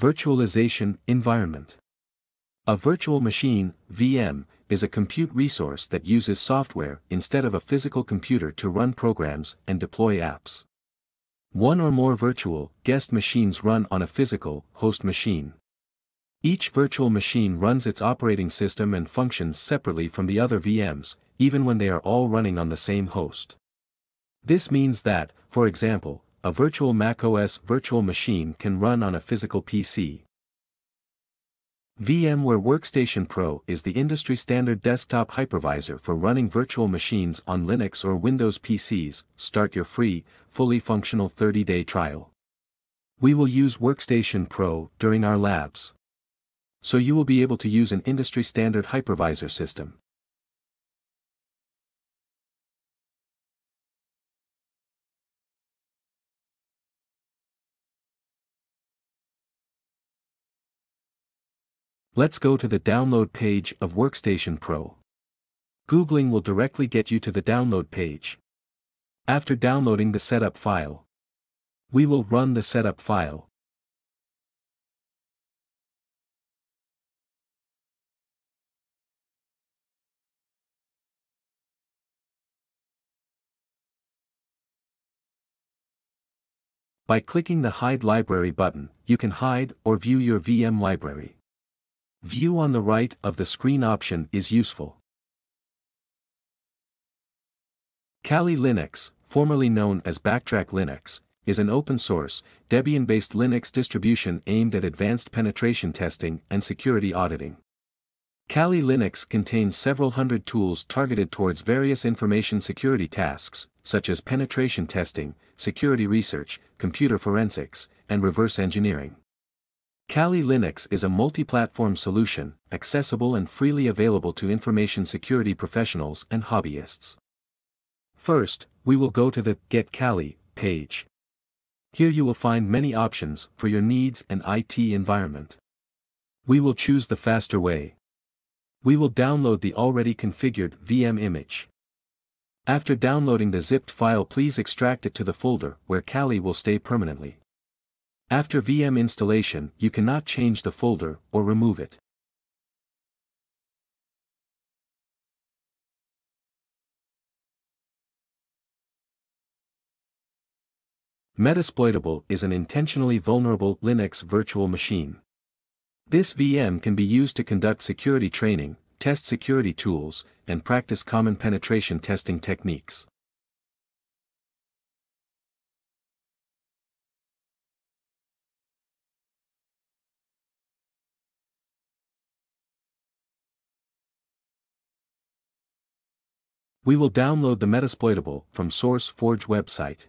Virtualization environment. A virtual machine, VM, is a compute resource that uses software instead of a physical computer to run programs and deploy apps. One or more virtual guest machines run on a physical host machine. Each virtual machine runs its operating system and functions separately from the other VMs, even when they are all running on the same host. This means that, for example, a virtual macOS virtual machine can run on a physical PC. VMware Workstation Pro is the industry standard desktop hypervisor for running virtual machines on Linux or Windows PCs. Start your free, fully functional 30-day trial. We will use Workstation Pro during our labs, so you will be able to use an industry standard hypervisor system. Let's go to the download page of Workstation Pro. Googling will directly get you to the download page. After downloading the setup file, we will run the setup file. By clicking the Hide Library button, you can hide or view your VM library. View on the right of the screen option is useful. Kali Linux, formerly known as Backtrack Linux, is an open-source, Debian-based Linux distribution aimed at advanced penetration testing and security auditing. Kali Linux contains several hundred tools targeted towards various information security tasks, such as penetration testing, security research, computer forensics, and reverse engineering. Kali Linux is a multi-platform solution, accessible and freely available to information security professionals and hobbyists. First, we will go to the Get Kali page. Here you will find many options for your needs and IT environment. We will choose the faster way. We will download the already configured VM image. After downloading the zipped file, please extract it to the folder where Kali will stay permanently. After VM installation, you cannot change the folder or remove it. Metasploitable is an intentionally vulnerable Linux virtual machine. This VM can be used to conduct security training, test security tools, and practice common penetration testing techniques. We will download the Metasploitable from SourceForge website.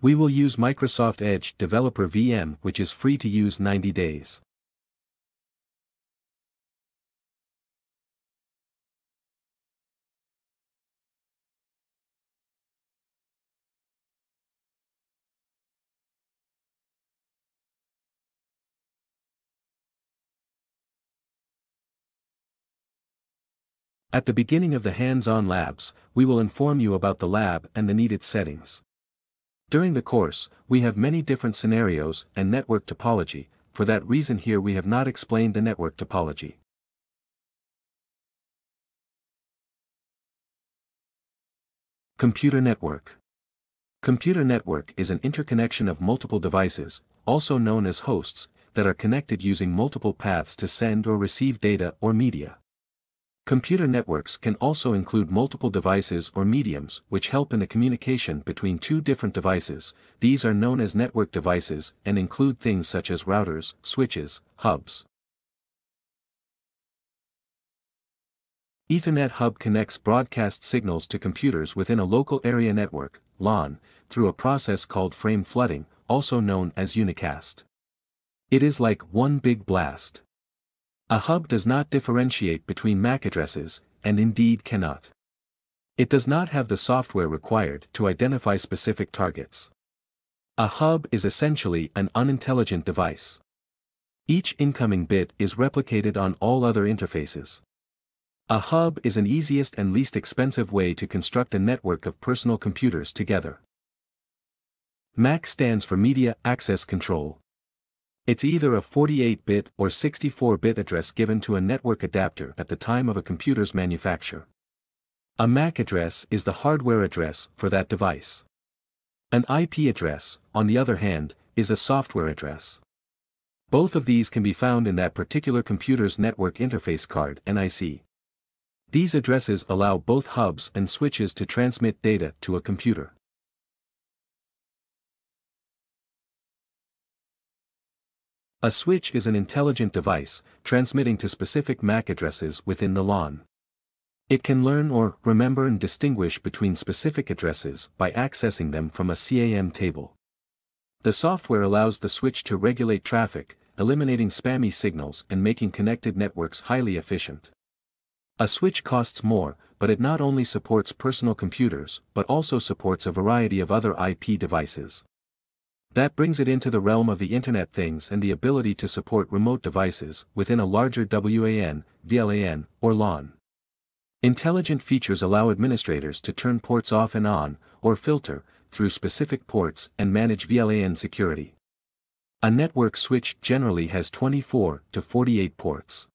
We will use Microsoft Edge Developer VM, which is free to use 90 days. At the beginning of the hands-on labs, we will inform you about the lab and the needed settings. During the course, we have many different scenarios and network topology. For that reason, here we have not explained the network topology. Computer network. Computer network is an interconnection of multiple devices, also known as hosts, that are connected using multiple paths to send or receive data or media. Computer networks can also include multiple devices or mediums which help in the communication between two different devices. These are known as network devices and include things such as routers, switches, hubs. Ethernet hub connects broadcast signals to computers within a local area network, LAN, through a process called frame flooding, also known as unicast. It is like one big blast. A hub does not differentiate between MAC addresses, and indeed cannot. It does not have the software required to identify specific targets. A hub is essentially an unintelligent device. Each incoming bit is replicated on all other interfaces. A hub is an easiest and least expensive way to construct a network of personal computers together. MAC stands for Media Access Control. It's either a 48-bit or 64-bit address given to a network adapter at the time of a computer's manufacture. A MAC address is the hardware address for that device. An IP address, on the other hand, is a software address. Both of these can be found in that particular computer's network interface card (NIC). These addresses allow both hubs and switches to transmit data to a computer. A switch is an intelligent device, transmitting to specific MAC addresses within the LAN. It can learn or remember and distinguish between specific addresses by accessing them from a SIEM table. The software allows the switch to regulate traffic, eliminating spammy signals and making connected networks highly efficient. A switch costs more, but it not only supports personal computers but also supports a variety of other IP devices. That brings it into the realm of the Internet Things and the ability to support remote devices within a larger WAN, VLAN, or LAN. Intelligent features allow administrators to turn ports off and on, or filter through specific ports and manage VLAN security. A network switch generally has 24 to 48 ports.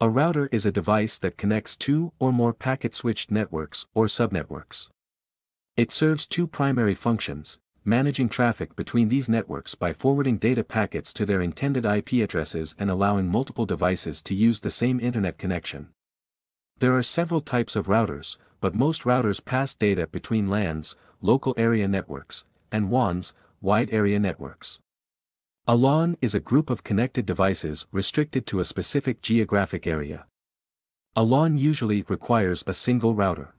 A router is a device that connects two or more packet-switched networks or subnetworks. It serves two primary functions: managing traffic between these networks by forwarding data packets to their intended IP addresses and allowing multiple devices to use the same internet connection. There are several types of routers, but most routers pass data between LANs, local area networks, and WANs, wide area networks. A LAN is a group of connected devices restricted to a specific geographic area. A LAN usually requires a single router.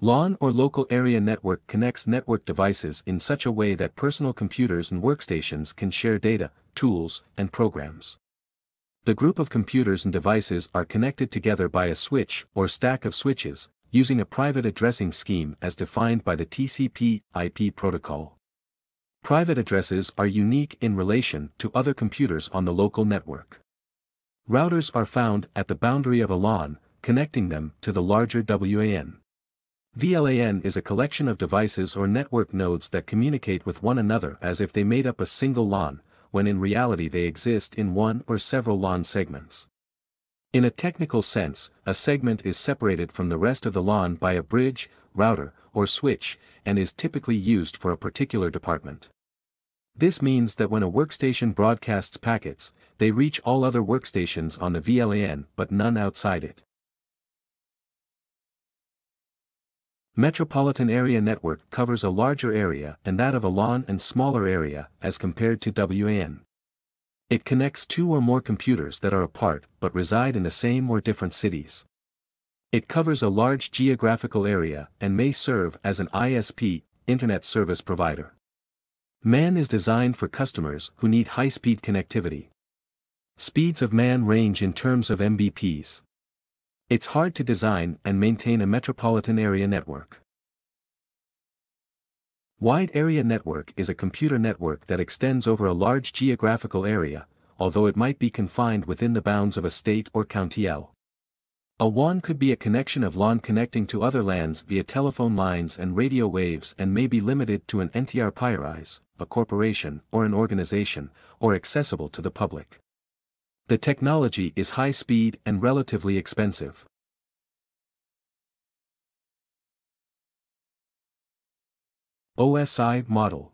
LAN or local area network connects network devices in such a way that personal computers and workstations can share data, tools, and programs. The group of computers and devices are connected together by a switch or stack of switches, using a private addressing scheme as defined by the TCP/IP protocol. Private addresses are unique in relation to other computers on the local network. Routers are found at the boundary of a LAN, connecting them to the larger WAN. VLAN is a collection of devices or network nodes that communicate with one another as if they made up a single LAN, when in reality they exist in one or several LAN segments. In a technical sense, a segment is separated from the rest of the LAN by a bridge, router, or switch, and is typically used for a particular department. This means that when a workstation broadcasts packets, they reach all other workstations on the VLAN but none outside it. Metropolitan Area Network covers a larger area and that of a LAN and smaller area as compared to WAN. It connects two or more computers that are apart but reside in the same or different cities. It covers a large geographical area and may serve as an ISP, Internet Service Provider. MAN is designed for customers who need high-speed connectivity. Speeds of MAN range in terms of Mbps. It's hard to design and maintain a metropolitan area network. Wide area network is a computer network that extends over a large geographical area, although it might be confined within the bounds of a state or county. A WAN could be a connection of LAN connecting to other LANs via telephone lines and radio waves and may be limited to an entity priorize, a corporation or an organization, or accessible to the public. The technology is high speed and relatively expensive. OSI model.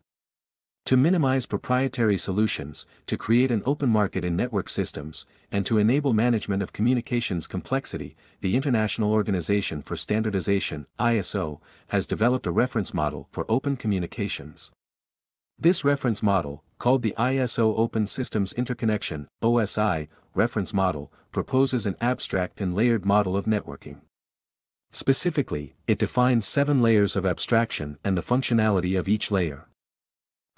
To minimize proprietary solutions, to create an open market in network systems, and to enable management of communications complexity, the International Organization for Standardization, ISO, has developed a reference model for open communications. This reference model, called the ISO Open Systems Interconnection (OSI) reference model, proposes an abstract and layered model of networking. Specifically, it defines 7 layers of abstraction and the functionality of each layer.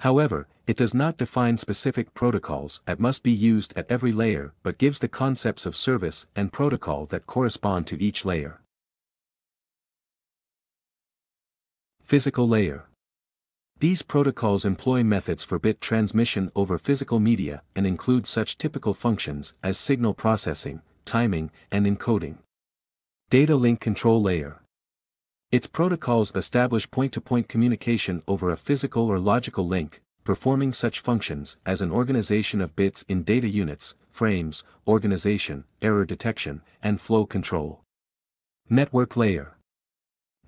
However, it does not define specific protocols that must be used at every layer but gives the concepts of service and protocol that correspond to each layer. Physical layer. These protocols employ methods for bit transmission over physical media and include such typical functions as signal processing, timing, and encoding. Data link control layer. Its protocols establish point-to-point communication over a physical or logical link, performing such functions as an organization of bits in data units, frames, organization, error detection, and flow control. Network layer.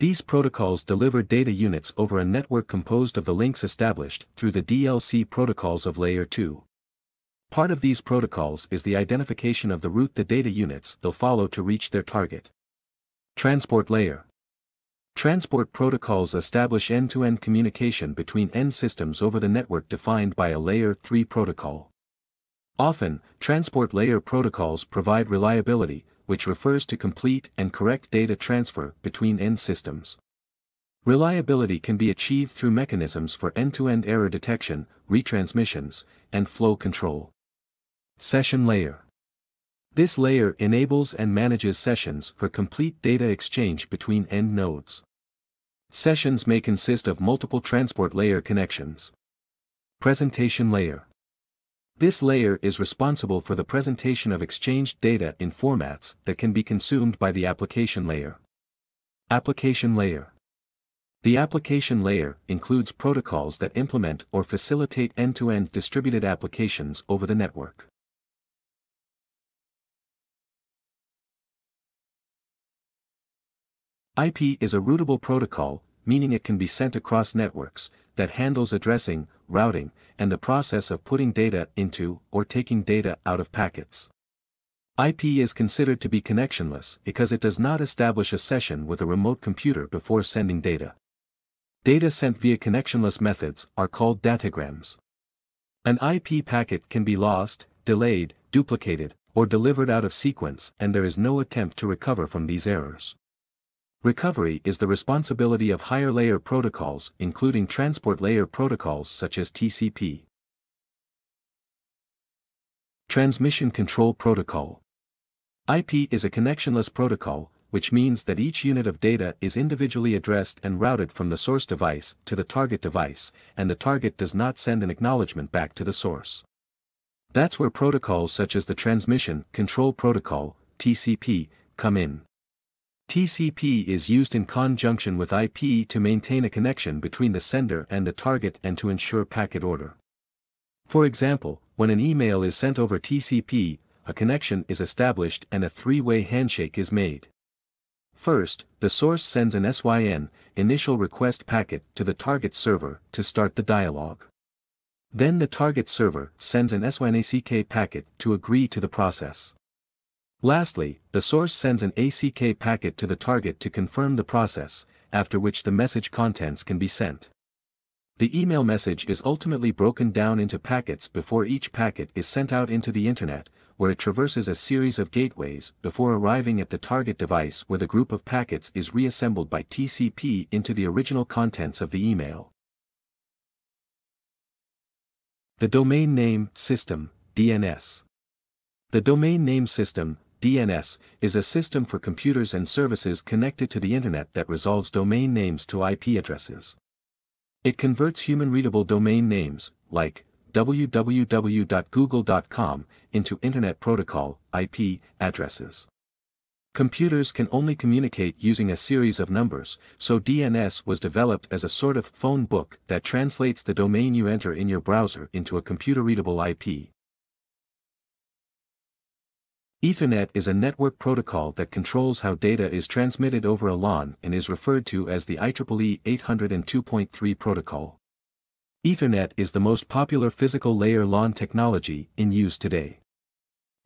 These protocols deliver data units over a network composed of the links established through the DLC protocols of Layer 2. Part of these protocols is the identification of the route the data units will follow to reach their target. Transport layer. Transport protocols establish end-to-end communication between end systems over the network defined by a Layer 3 protocol. Often, transport layer protocols provide reliability, which refers to complete and correct data transfer between end systems. Reliability can be achieved through mechanisms for end-to-end error detection, retransmissions, and flow control. Session layer. This layer enables and manages sessions for complete data exchange between end nodes. Sessions may consist of multiple transport layer connections. Presentation layer. This layer is responsible for the presentation of exchanged data in formats that can be consumed by the application layer. Application layer. The application layer includes protocols that implement or facilitate end-to-end distributed applications over the network. IP is a routable protocol, meaning it can be sent across networks, that handles addressing, routing, and the process of putting data into or taking data out of packets. IP is considered to be connectionless because it does not establish a session with a remote computer before sending data. Data sent via connectionless methods are called datagrams. An IP packet can be lost, delayed, duplicated, or delivered out of sequence, and there is no attempt to recover from these errors. Recovery is the responsibility of higher layer protocols, including transport layer protocols such as TCP. Transmission Control Protocol. IP is a connectionless protocol, which means that each unit of data is individually addressed and routed from the source device to the target device, and the target does not send an acknowledgement back to the source. That's where protocols such as the Transmission Control Protocol, TCP, come in. TCP is used in conjunction with IP to maintain a connection between the sender and the target and to ensure packet order. For example, when an email is sent over TCP, a connection is established and a three-way handshake is made. First, the source sends an SYN, initial request packet, to the target server to start the dialogue. Then the target server sends an SYNACK packet to agree to the process. Lastly, the source sends an ACK packet to the target to confirm the process, after which the message contents can be sent. The email message is ultimately broken down into packets before each packet is sent out into the internet, where it traverses a series of gateways before arriving at the target device, where the group of packets is reassembled by TCP into the original contents of the email. The Domain Name System, DNS. The Domain Name System, DNS, is a system for computers and services connected to the internet that resolves domain names to IP addresses. It converts human-readable domain names, like www.google.com, into Internet Protocol (IP) addresses. Computers can only communicate using a series of numbers, so DNS was developed as a sort of phone book that translates the domain you enter in your browser into a computer-readable IP. Ethernet is a network protocol that controls how data is transmitted over a LAN and is referred to as the IEEE 802.3 protocol. Ethernet is the most popular physical layer LAN technology in use today.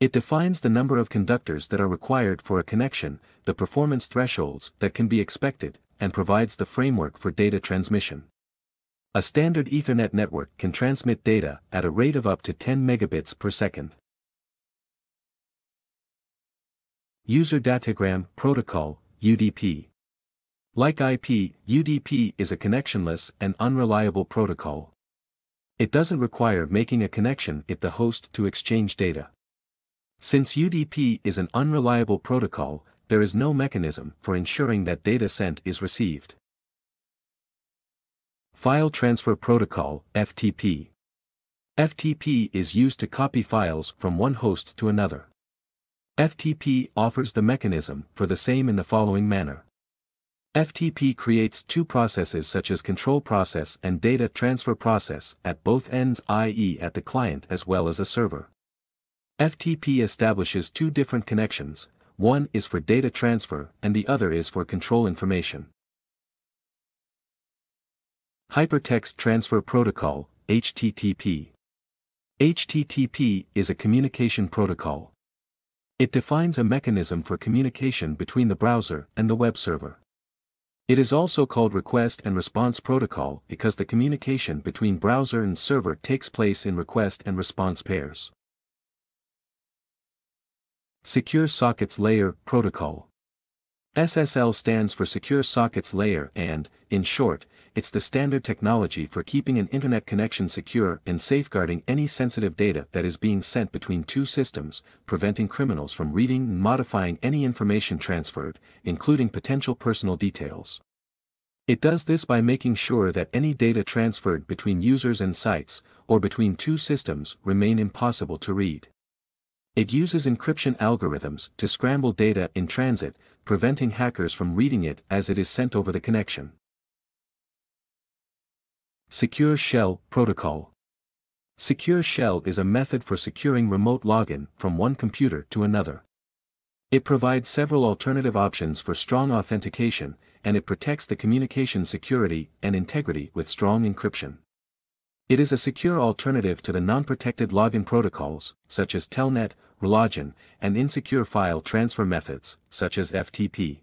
It defines the number of conductors that are required for a connection, the performance thresholds that can be expected, and provides the framework for data transmission. A standard Ethernet network can transmit data at a rate of up to 10 megabits per second. User Datagram Protocol, UDP. Like IP, UDP is a connectionless and unreliable protocol. It doesn't require making a connection with the host to exchange data. Since UDP is an unreliable protocol, there is no mechanism for ensuring that data sent is received. File Transfer Protocol, FTP. FTP is used to copy files from one host to another. FTP offers the mechanism for the same in the following manner. FTP creates two processes such as control process and data transfer process at both ends, i.e. at the client as well as a server. FTP establishes two different connections, one is for data transfer and the other is for control information. Hypertext Transfer Protocol, HTTP. HTTP is a communication protocol. It defines a mechanism for communication between the browser and the web server. It is also called Request and Response Protocol because the communication between browser and server takes place in request and response pairs. Secure Sockets Layer Protocol. SSL stands for Secure Sockets Layer and, in short, it's the standard technology for keeping an internet connection secure and safeguarding any sensitive data that is being sent between two systems, preventing criminals from reading and modifying any information transferred, including potential personal details. It does this by making sure that any data transferred between users and sites, or between two systems, remain impossible to read. It uses encryption algorithms to scramble data in transit, preventing hackers from reading it as it is sent over the connection. Secure Shell Protocol. Secure Shell is a method for securing remote login from one computer to another. It provides several alternative options for strong authentication, and it protects the communication security and integrity with strong encryption. It is a secure alternative to the non-protected login protocols, such as Telnet, Relogen, and insecure file transfer methods, such as FTP.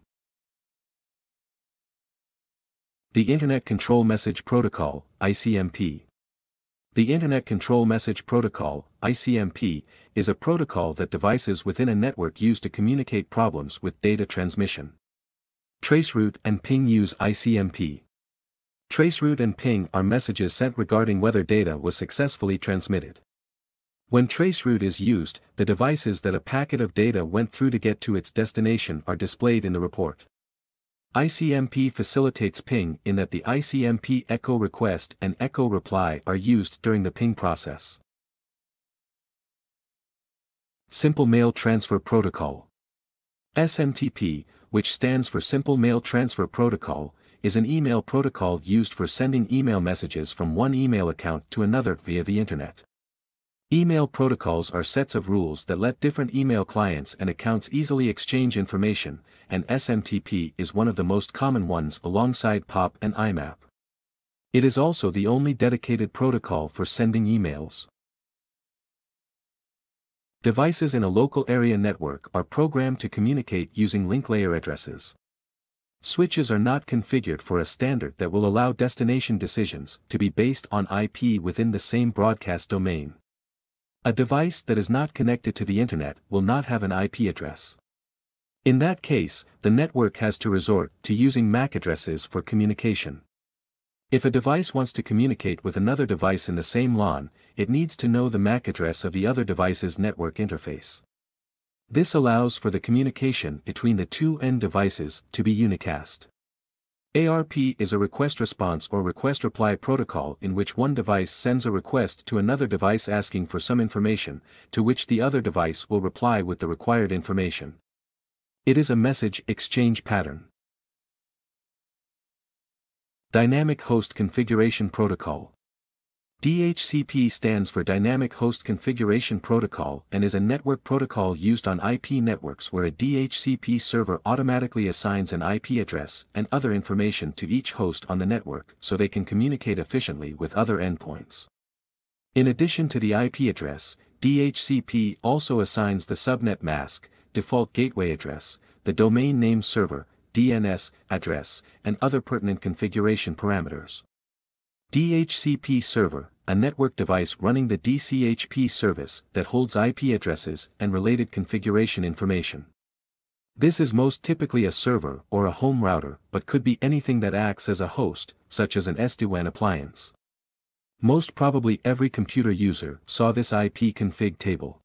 The Internet Control Message Protocol, ICMP. The Internet Control Message Protocol, ICMP, is a protocol that devices within a network use to communicate problems with data transmission. Traceroute and ping use ICMP. Traceroute and ping are messages sent regarding whether data was successfully transmitted. When traceroute is used, the devices that a packet of data went through to get to its destination are displayed in the report. ICMP facilitates ping in that the ICMP echo request and echo reply are used during the ping process. Simple Mail Transfer Protocol. SMTP, which stands for Simple Mail Transfer Protocol, is an email protocol used for sending email messages from one email account to another via the internet. Email protocols are sets of rules that let different email clients and accounts easily exchange information, and SMTP is one of the most common ones alongside POP and IMAP. It is also the only dedicated protocol for sending emails. Devices in a local area network are programmed to communicate using link layer addresses. Switches are not configured for a standard that will allow destination decisions to be based on IP within the same broadcast domain. A device that is not connected to the internet will not have an IP address. In that case, the network has to resort to using MAC addresses for communication. If a device wants to communicate with another device in the same LAN, it needs to know the MAC address of the other device's network interface. This allows for the communication between the two end devices to be unicast. ARP is a request-response or request-reply protocol in which one device sends a request to another device asking for some information, to which the other device will reply with the required information. It is a message exchange pattern. Dynamic Host Configuration Protocol. DHCP stands for Dynamic Host Configuration Protocol and is a network protocol used on IP networks where a DHCP server automatically assigns an IP address and other information to each host on the network so they can communicate efficiently with other endpoints. In addition to the IP address, DHCP also assigns the subnet mask, default gateway address, the domain name server, DNS address, and other pertinent configuration parameters. DHCP server, a network device running the DCHP service that holds IP addresses and related configuration information. This is most typically a server or a home router but could be anything that acts as a host, such as an SD-WAN appliance. Most probably every computer user saw this IP config table.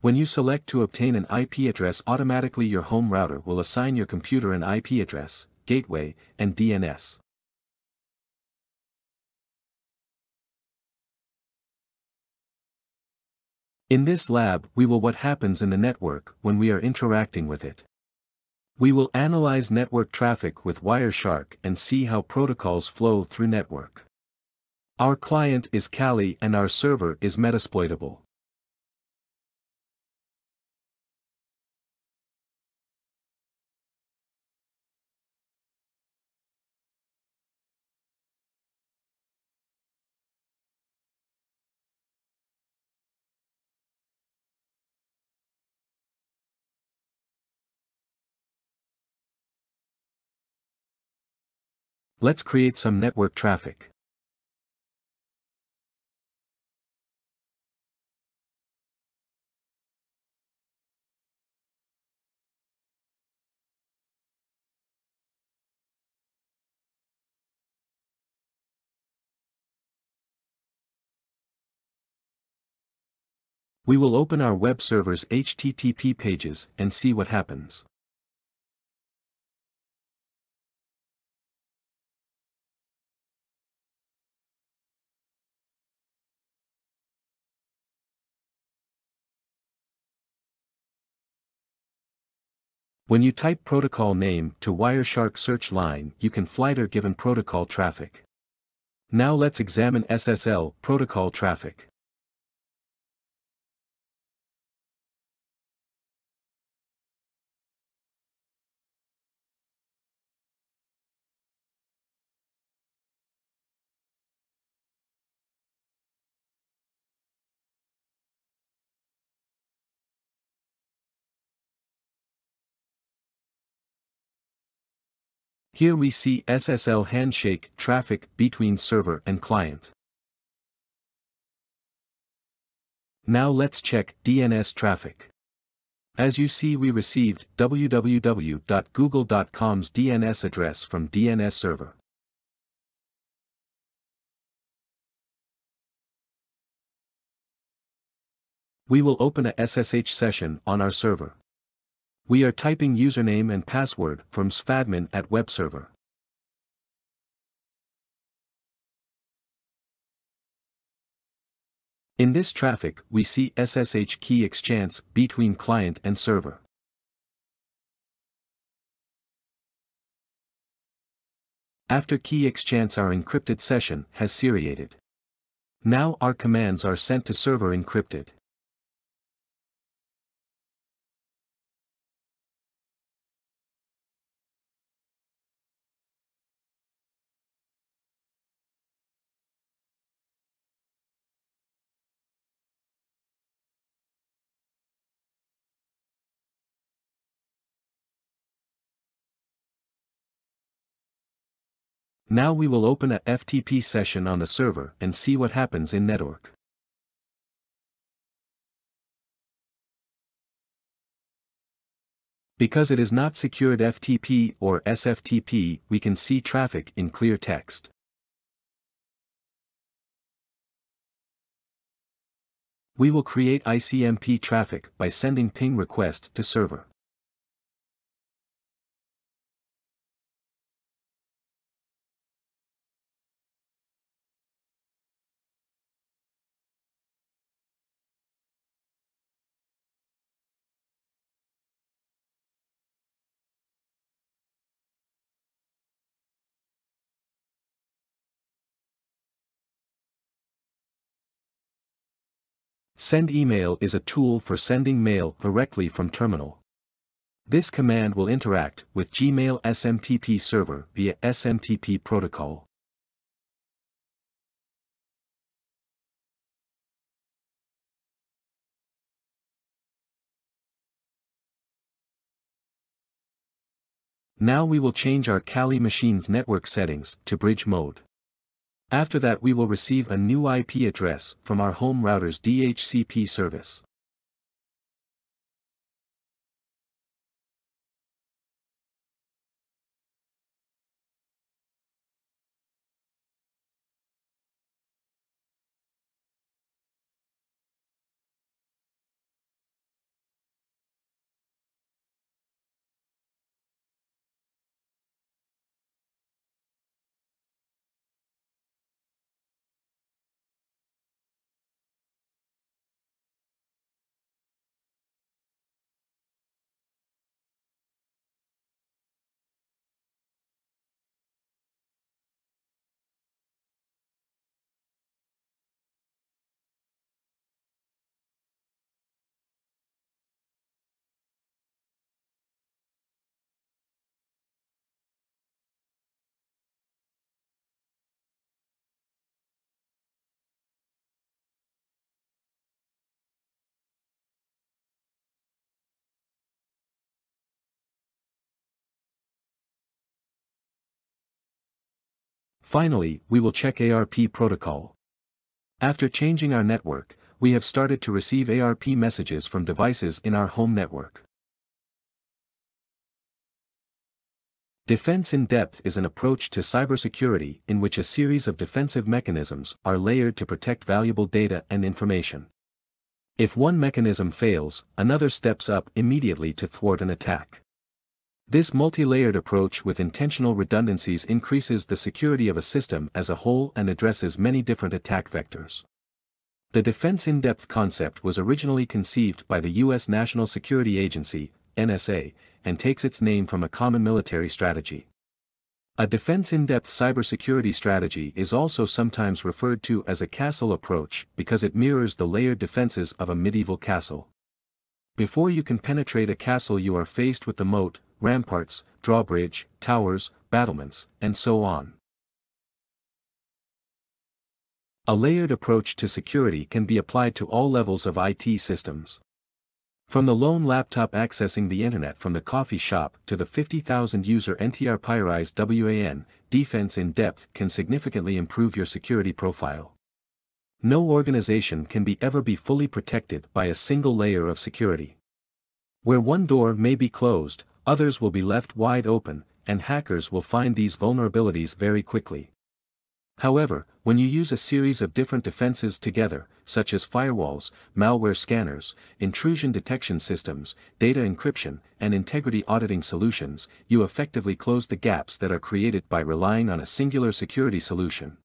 When you select to obtain an IP address, automatically your home router will assign your computer an IP address, gateway, and DNS. In this lab, we will what happens in the network when we are interacting with it. We will analyze network traffic with Wireshark and see how protocols flow through network. Our client is Kali and our server is Metasploitable. Let's create some network traffic. We will open our web server's HTTP pages and see what happens. When you type protocol name to Wireshark search line, you can filter given protocol traffic. Now let's examine SSL protocol traffic. Here we see SSL handshake traffic between server and client. Now let's check DNS traffic. As you see, we received www.google.com's DNS address from DNS server. We will open a SSH session on our server. We are typing username and password from svadmin at web server. In this traffic, we see SSH key exchange between client and server. After key exchange, our encrypted session has seriated. Now our commands are sent to server encrypted. Now we will open a FTP session on the server and see what happens in network. Because it is not secured FTP or SFTP, we can see traffic in clear text. We will create ICMP traffic by sending ping request to server. Send email is a tool for sending mail directly from terminal. This command will interact with Gmail SMTP server via SMTP protocol. Now we will change our Kali machine's network settings to bridge mode. After that, we will receive a new IP address from our home router's DHCP service. Finally, we will check ARP protocol. After changing our network, we have started to receive ARP messages from devices in our home network. Defense in depth is an approach to cybersecurity in which a series of defensive mechanisms are layered to protect valuable data and information. If one mechanism fails, another steps up immediately to thwart an attack. This multi-layered approach with intentional redundancies increases the security of a system as a whole and addresses many different attack vectors. The defense in depth concept was originally conceived by the U.S. National Security Agency, NSA, and takes its name from a common military strategy. A defense-in-depth cybersecurity strategy is also sometimes referred to as a castle approach because it mirrors the layered defenses of a medieval castle. Before you can penetrate a castle, you are faced with the moat, ramparts, drawbridge, towers, battlements, and so on. A layered approach to security can be applied to all levels of IT systems. From the lone laptop accessing the internet from the coffee shop to the 50,000-user NTR Pyrized WAN, defense in depth can significantly improve your security profile. No organization can ever be fully protected by a single layer of security. Where one door may be closed, others will be left wide open, and hackers will find these vulnerabilities very quickly. However, when you use a series of different defenses together, such as firewalls, malware scanners, intrusion detection systems, data encryption, and integrity auditing solutions, you effectively close the gaps that are created by relying on a singular security solution.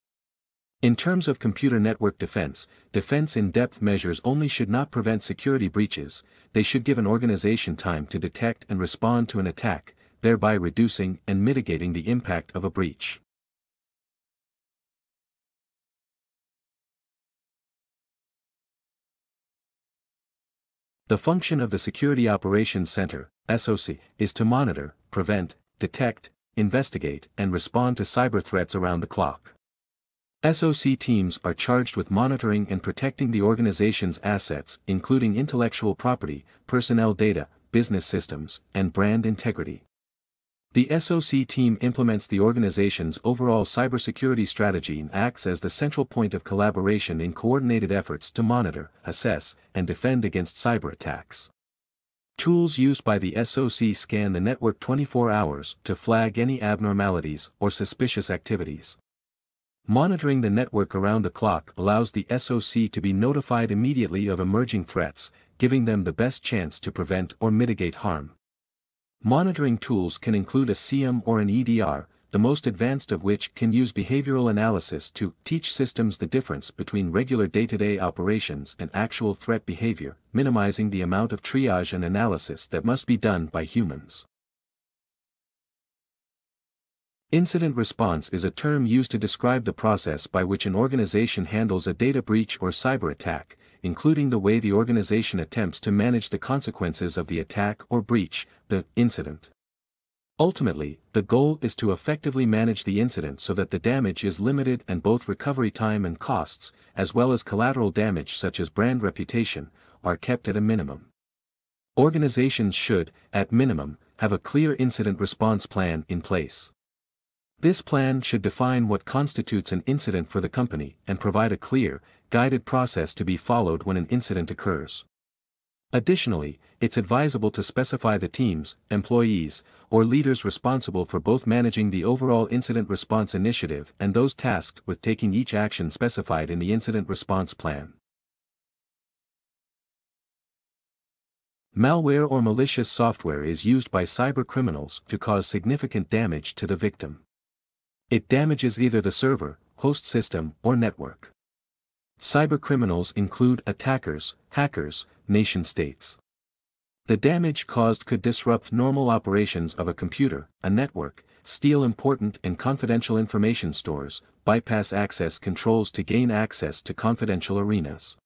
In terms of computer network defense, defense-in-depth measures should not prevent security breaches, they should give an organization time to detect and respond to an attack, thereby reducing and mitigating the impact of a breach. The function of the Security Operations Center (SOC) is to monitor, prevent, detect, investigate, and respond to cyber threats around the clock. SOC teams are charged with monitoring and protecting the organization's assets, including intellectual property, personnel data, business systems, and brand integrity. The SOC team implements the organization's overall cybersecurity strategy and acts as the central point of collaboration in coordinated efforts to monitor, assess, and defend against cyber attacks. Tools used by the SOC scan the network 24 hours to flag any abnormalities or suspicious activities. Monitoring the network around the clock allows the SOC to be notified immediately of emerging threats, giving them the best chance to prevent or mitigate harm. Monitoring tools can include a SIEM or an EDR, the most advanced of which can use behavioral analysis to teach systems the difference between regular day-to-day operations and actual threat behavior, minimizing the amount of triage and analysis that must be done by humans. Incident response is a term used to describe the process by which an organization handles a data breach or cyber attack, including the way the organization attempts to manage the consequences of the attack or breach, the incident. Ultimately, the goal is to effectively manage the incident so that the damage is limited and both recovery time and costs, as well as collateral damage such as brand reputation, are kept at a minimum. Organizations should, at minimum, have a clear incident response plan in place. This plan should define what constitutes an incident for the company and provide a clear, guided process to be followed when an incident occurs. Additionally, it's advisable to specify the teams, employees, or leaders responsible for both managing the overall incident response initiative and those tasked with taking each action specified in the incident response plan. Malware or malicious software is used by cybercriminals to cause significant damage to the victim. It damages either the server, host system, or network. Cybercriminals include attackers, hackers, nation-states. The damage caused could disrupt normal operations of a computer, a network, steal important and confidential information stores, bypass access controls to gain access to confidential arenas.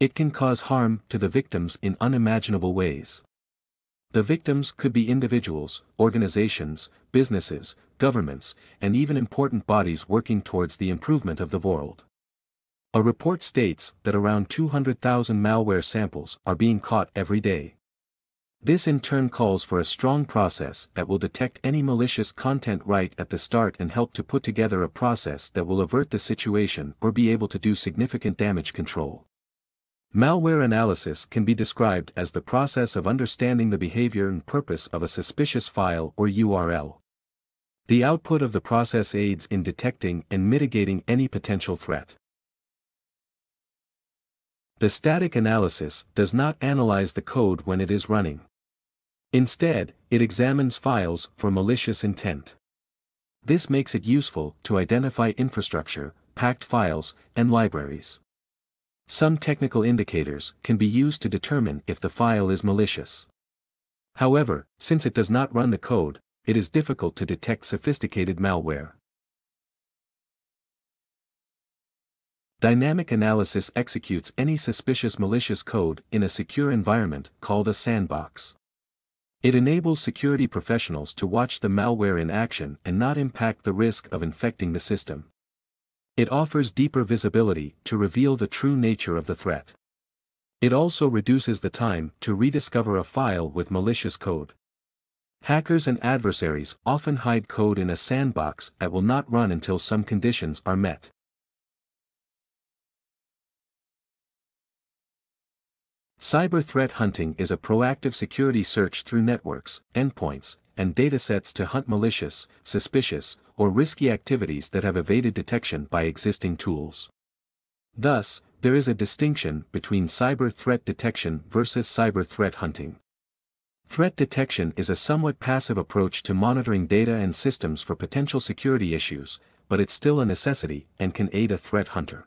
It can cause harm to the victims in unimaginable ways. The victims could be individuals, organizations, businesses, governments, and even important bodies working towards the improvement of the world. A report states that around 200,000 malware samples are being caught every day. This in turn calls for a strong process that will detect any malicious content right at the start and help to put together a process that will avert the situation or be able to do significant damage control. Malware analysis can be described as the process of understanding the behavior and purpose of a suspicious file or URL. The output of the process aids in detecting and mitigating any potential threat. The static analysis does not analyze the code when it is running. Instead, it examines files for malicious intent. This makes it useful to identify infrastructure, packed files, and libraries. Some technical indicators can be used to determine if the file is malicious. However, since it does not run the code, it is difficult to detect sophisticated malware. Dynamic analysis executes any suspicious malicious code in a secure environment called a sandbox. It enables security professionals to watch the malware in action and not impact the risk of infecting the system. It offers deeper visibility to reveal the true nature of the threat. It also reduces the time to rediscover a file with malicious code. Hackers and adversaries often hide code in a sandbox that will not run until some conditions are met. Cyber threat hunting is a proactive security search through networks, endpoints, and datasets to hunt malicious, suspicious, or risky activities that have evaded detection by existing tools. Thus, there is a distinction between cyber threat detection versus cyber threat hunting. Threat detection is a somewhat passive approach to monitoring data and systems for potential security issues, but it's still a necessity and can aid a threat hunter.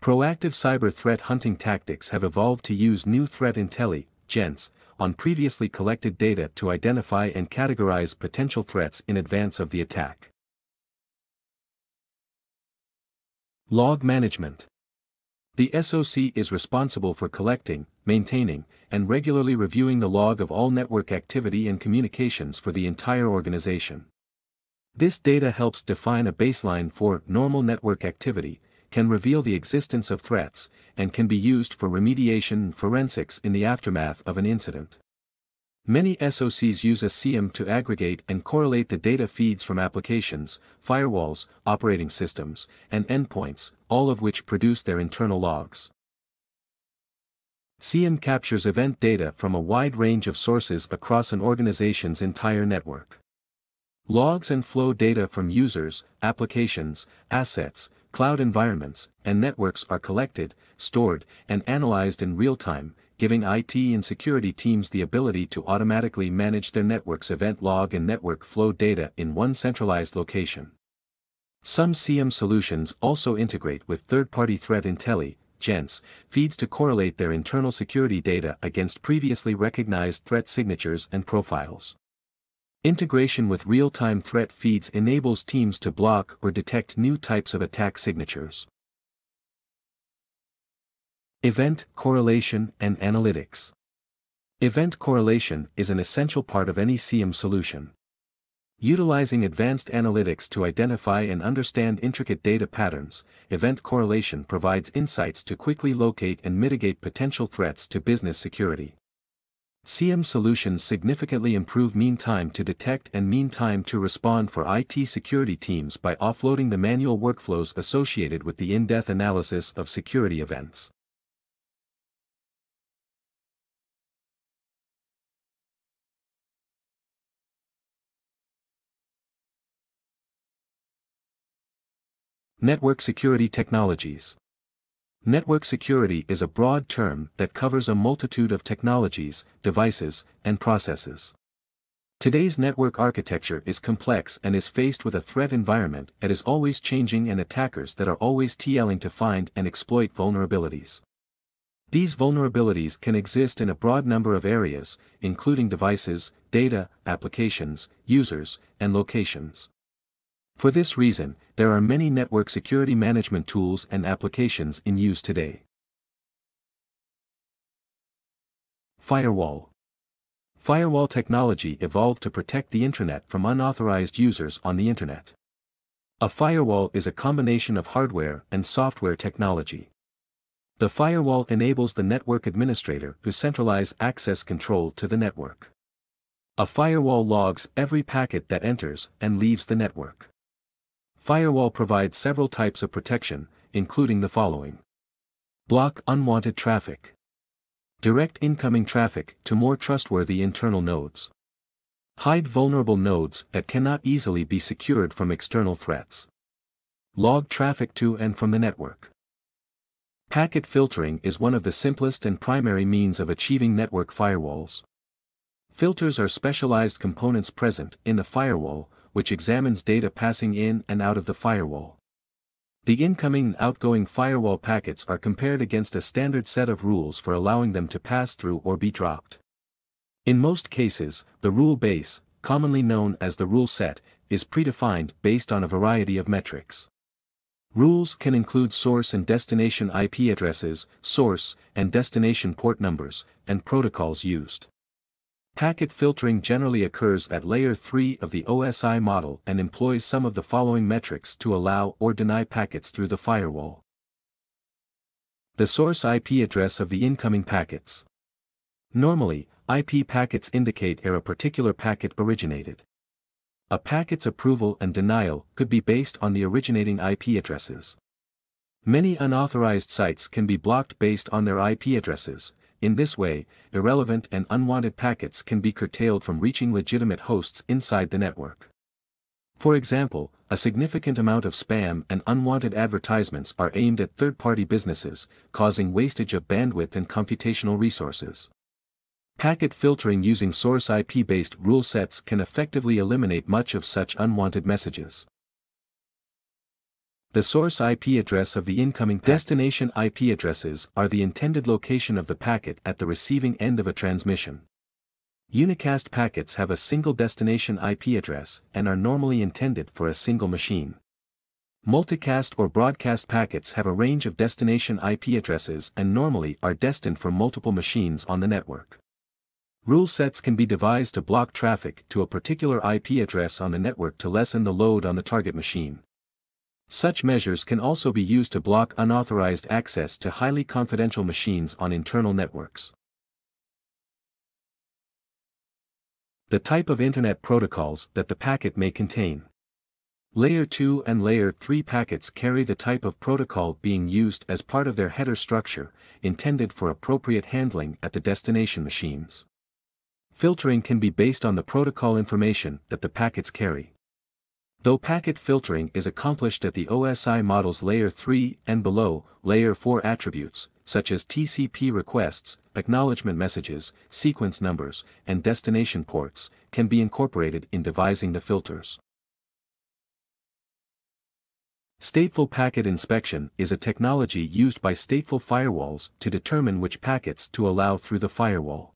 Proactive cyber threat hunting tactics have evolved to use new threat intelligence on previously collected data to identify and categorize potential threats in advance of the attack. Log management. The SOC is responsible for collecting, maintaining, and regularly reviewing the log of all network activity and communications for the entire organization. This data helps define a baseline for normal network activity, can reveal the existence of threats, and can be used for remediation and forensics in the aftermath of an incident. Many SOCs use a SIEM to aggregate and correlate the data feeds from applications, firewalls, operating systems, and endpoints, all of which produce their internal logs. SIEM captures event data from a wide range of sources across an organization's entire network. Logs and flow data from users, applications, assets, cloud environments, and networks are collected, stored, and analyzed in real time, giving IT and security teams the ability to automatically manage their network's event log and network flow data in one centralized location. Some SIEM solutions also integrate with third-party threat intelligence feeds to correlate their internal security data against previously recognized threat signatures and profiles. Integration with real-time threat feeds enables teams to block or detect new types of attack signatures. Event correlation and analytics. Event correlation is an essential part of any SIEM solution. Utilizing advanced analytics to identify and understand intricate data patterns, event correlation provides insights to quickly locate and mitigate potential threats to business security. SIEM solutions significantly improve mean time to detect and mean time to respond for IT security teams by offloading the manual workflows associated with the in-depth analysis of security events. Network security technologies. Network security is a broad term that covers a multitude of technologies, devices, and processes. Today's network architecture is complex and is faced with a threat environment that is always changing and attackers that are always TLing to find and exploit vulnerabilities. These vulnerabilities can exist in a broad number of areas, including devices, data, applications, users, and locations. For this reason, there are many network security management tools and applications in use today. Firewall. Firewall technology evolved to protect the internet from unauthorized users on the internet. A firewall is a combination of hardware and software technology. The firewall enables the network administrator to centralize access control to the network. A firewall logs every packet that enters and leaves the network. Firewall provides several types of protection, including the following. Block unwanted traffic. Direct incoming traffic to more trustworthy internal nodes. Hide vulnerable nodes that cannot easily be secured from external threats. Log traffic to and from the network. Packet filtering is one of the simplest and primary means of achieving network firewalls. Filters are specialized components present in the firewall, which examines data passing in and out of the firewall. The incoming and outgoing firewall packets are compared against a standard set of rules for allowing them to pass through or be dropped. In most cases, the rule base, commonly known as the rule set, is predefined based on a variety of metrics. Rules can include source and destination IP addresses, source and destination port numbers, and protocols used. Packet filtering generally occurs at layer 3 of the OSI model and employs some of the following metrics to allow or deny packets through the firewall. The source IP address of the incoming packets. Normally, IP packets indicate where a particular packet originated. A packet's approval and denial could be based on the originating IP addresses. Many unauthorized sites can be blocked based on their IP addresses. In this way, irrelevant and unwanted packets can be curtailed from reaching legitimate hosts inside the network. For example, a significant amount of spam and unwanted advertisements are aimed at third-party businesses, causing wastage of bandwidth and computational resources. Packet filtering using source IP-based rule sets can effectively eliminate much of such unwanted messages. The source IP address of the incoming packet. Destination IP addresses are the intended location of the packet at the receiving end of a transmission. Unicast packets have a single destination IP address and are normally intended for a single machine. Multicast or broadcast packets have a range of destination IP addresses and normally are destined for multiple machines on the network. Rule sets can be devised to block traffic to a particular IP address on the network to lessen the load on the target machine. Such measures can also be used to block unauthorized access to highly confidential machines on internal networks. The type of Internet protocols that the packet may contain. Layer 2 and Layer 3 packets carry the type of protocol being used as part of their header structure, intended for appropriate handling at the destination machines. Filtering can be based on the protocol information that the packets carry. Though packet filtering is accomplished at the OSI model's layer 3 and below, layer 4 attributes, such as TCP requests, acknowledgement messages, sequence numbers, and destination ports, can be incorporated in devising the filters. Stateful packet inspection is a technology used by stateful firewalls to determine which packets to allow through the firewall.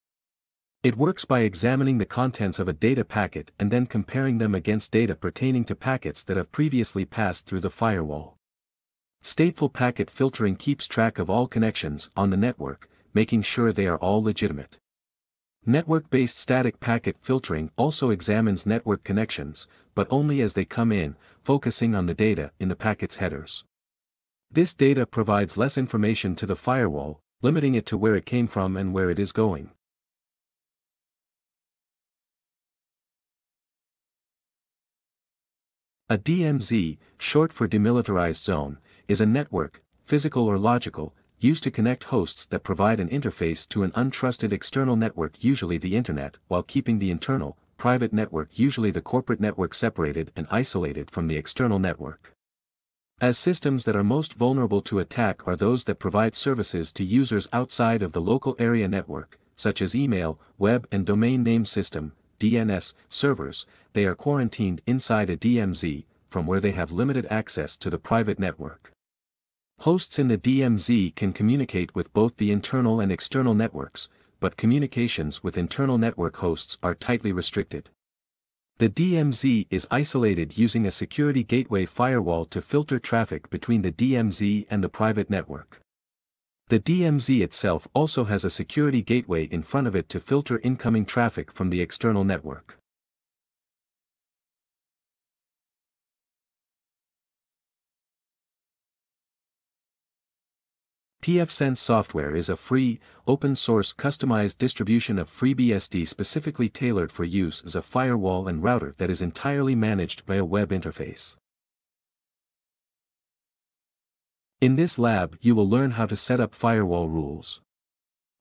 It works by examining the contents of a data packet and then comparing them against data pertaining to packets that have previously passed through the firewall. Stateful packet filtering keeps track of all connections on the network, making sure they are all legitimate. Network-based static packet filtering also examines network connections, but only as they come in, focusing on the data in the packet's headers. This data provides less information to the firewall, limiting it to where it came from and where it is going. A DMZ, short for Demilitarized Zone, is a network, physical or logical, used to connect hosts that provide an interface to an untrusted external network, usually the Internet, while keeping the internal, private network, usually the corporate network, separated and isolated from the external network. As systems that are most vulnerable to attack are those that provide services to users outside of the local area network, such as email, web and domain name system, DNS, servers, they are quarantined inside a DMZ, from where they have limited access to the private network. Hosts in the DMZ can communicate with both the internal and external networks, but communications with internal network hosts are tightly restricted. The DMZ is isolated using a security gateway firewall to filter traffic between the DMZ and the private network. The DMZ itself also has a security gateway in front of it to filter incoming traffic from the external network. pfSense software is a free, open-source customized distribution of FreeBSD specifically tailored for use as a firewall and router that is entirely managed by a web interface. In this lab, you will learn how to set up firewall rules.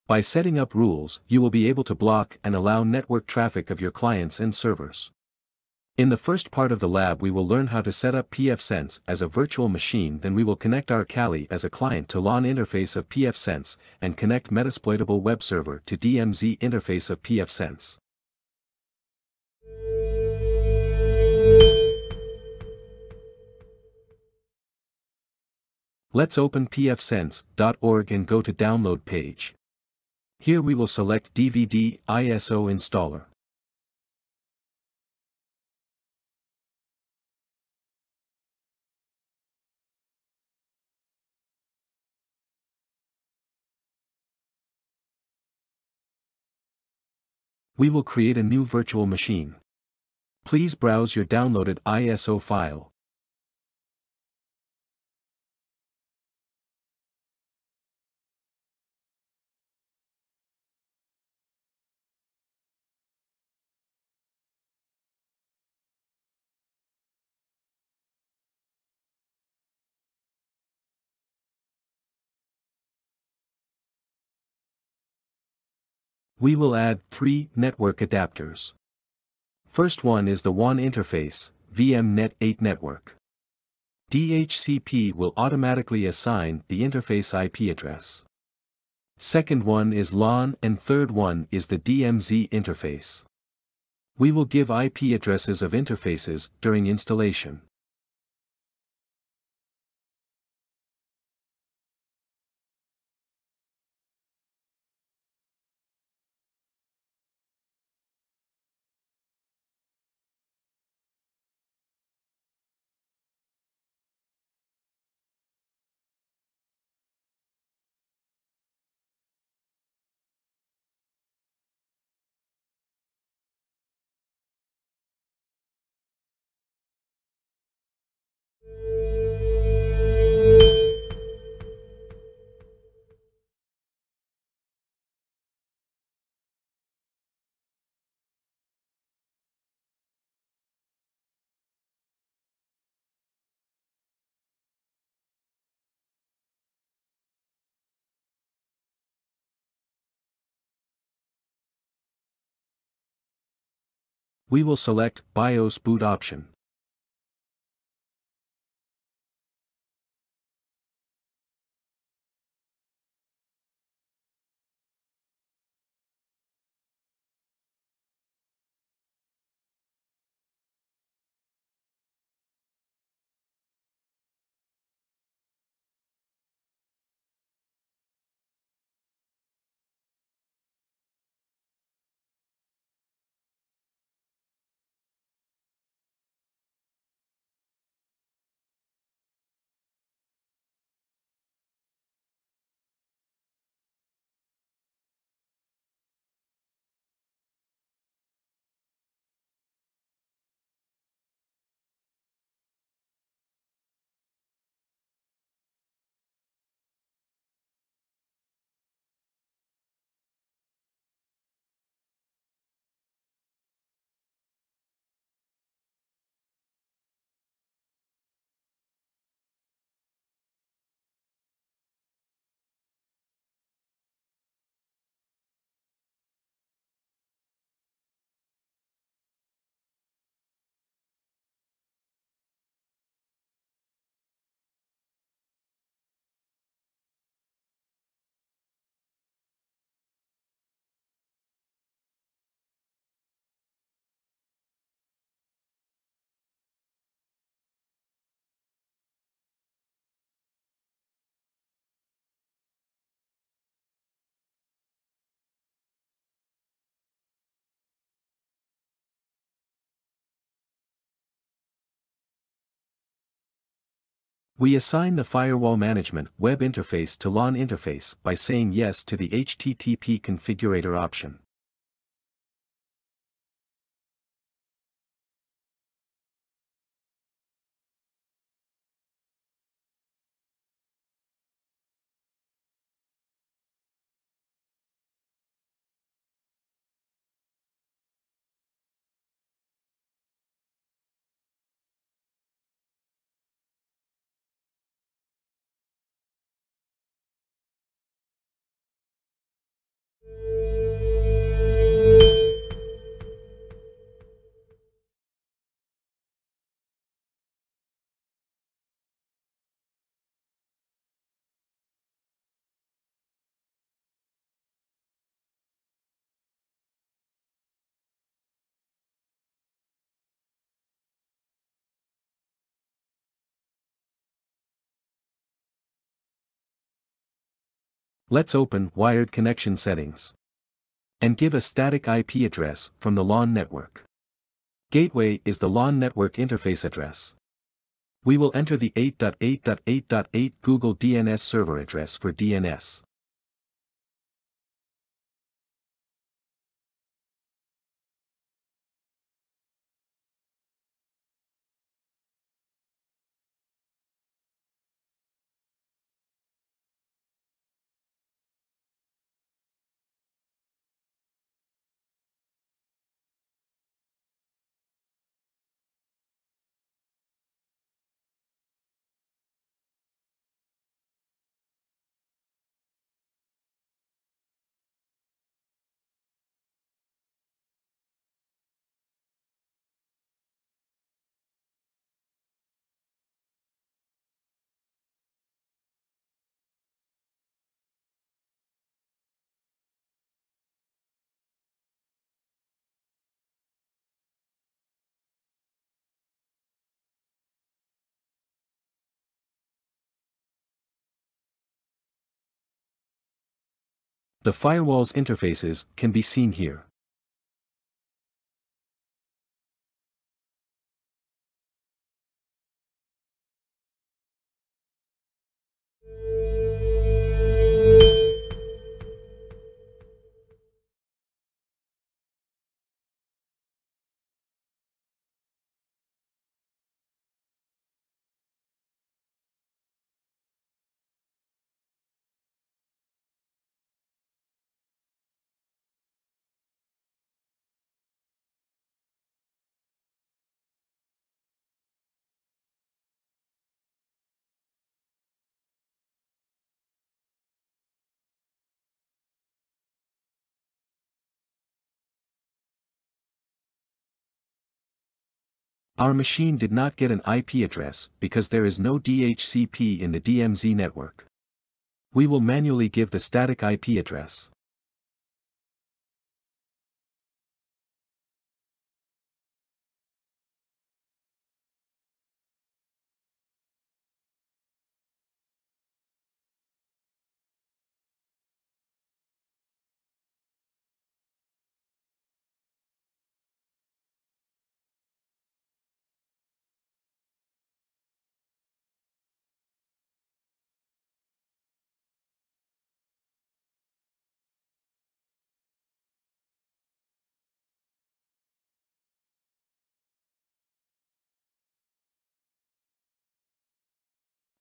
By setting up rules, you will be able to block and allow network traffic of your clients and servers. In the first part of the lab we will learn how to set up pfSense as a virtual machine, then we will connect our Kali as a client to LAN interface of pfSense and connect Metasploitable web server to DMZ interface of pfSense. Let's open pfSense.org and go to download page. Here we will select DVD ISO installer. We will create a new virtual machine. Please browse your downloaded ISO file. We will add 3 network adapters. First one is the WAN interface, VMNet 8 network. DHCP will automatically assign the interface IP address. Second one is LAN and third one is the DMZ interface. We will give IP addresses of interfaces during installation. We will select BIOS boot option. We assign the firewall management web interface to LAN interface by saying yes to the HTTP configurator option. Let's open wired connection settings and give a static IP address from the LAN network. Gateway is the LAN network interface address. We will enter the 8.8.8.8 Google DNS server address for DNS. The firewall's interfaces can be seen here. Our machine did not get an IP address because there is no DHCP in the DMZ network. We will manually give the static IP address.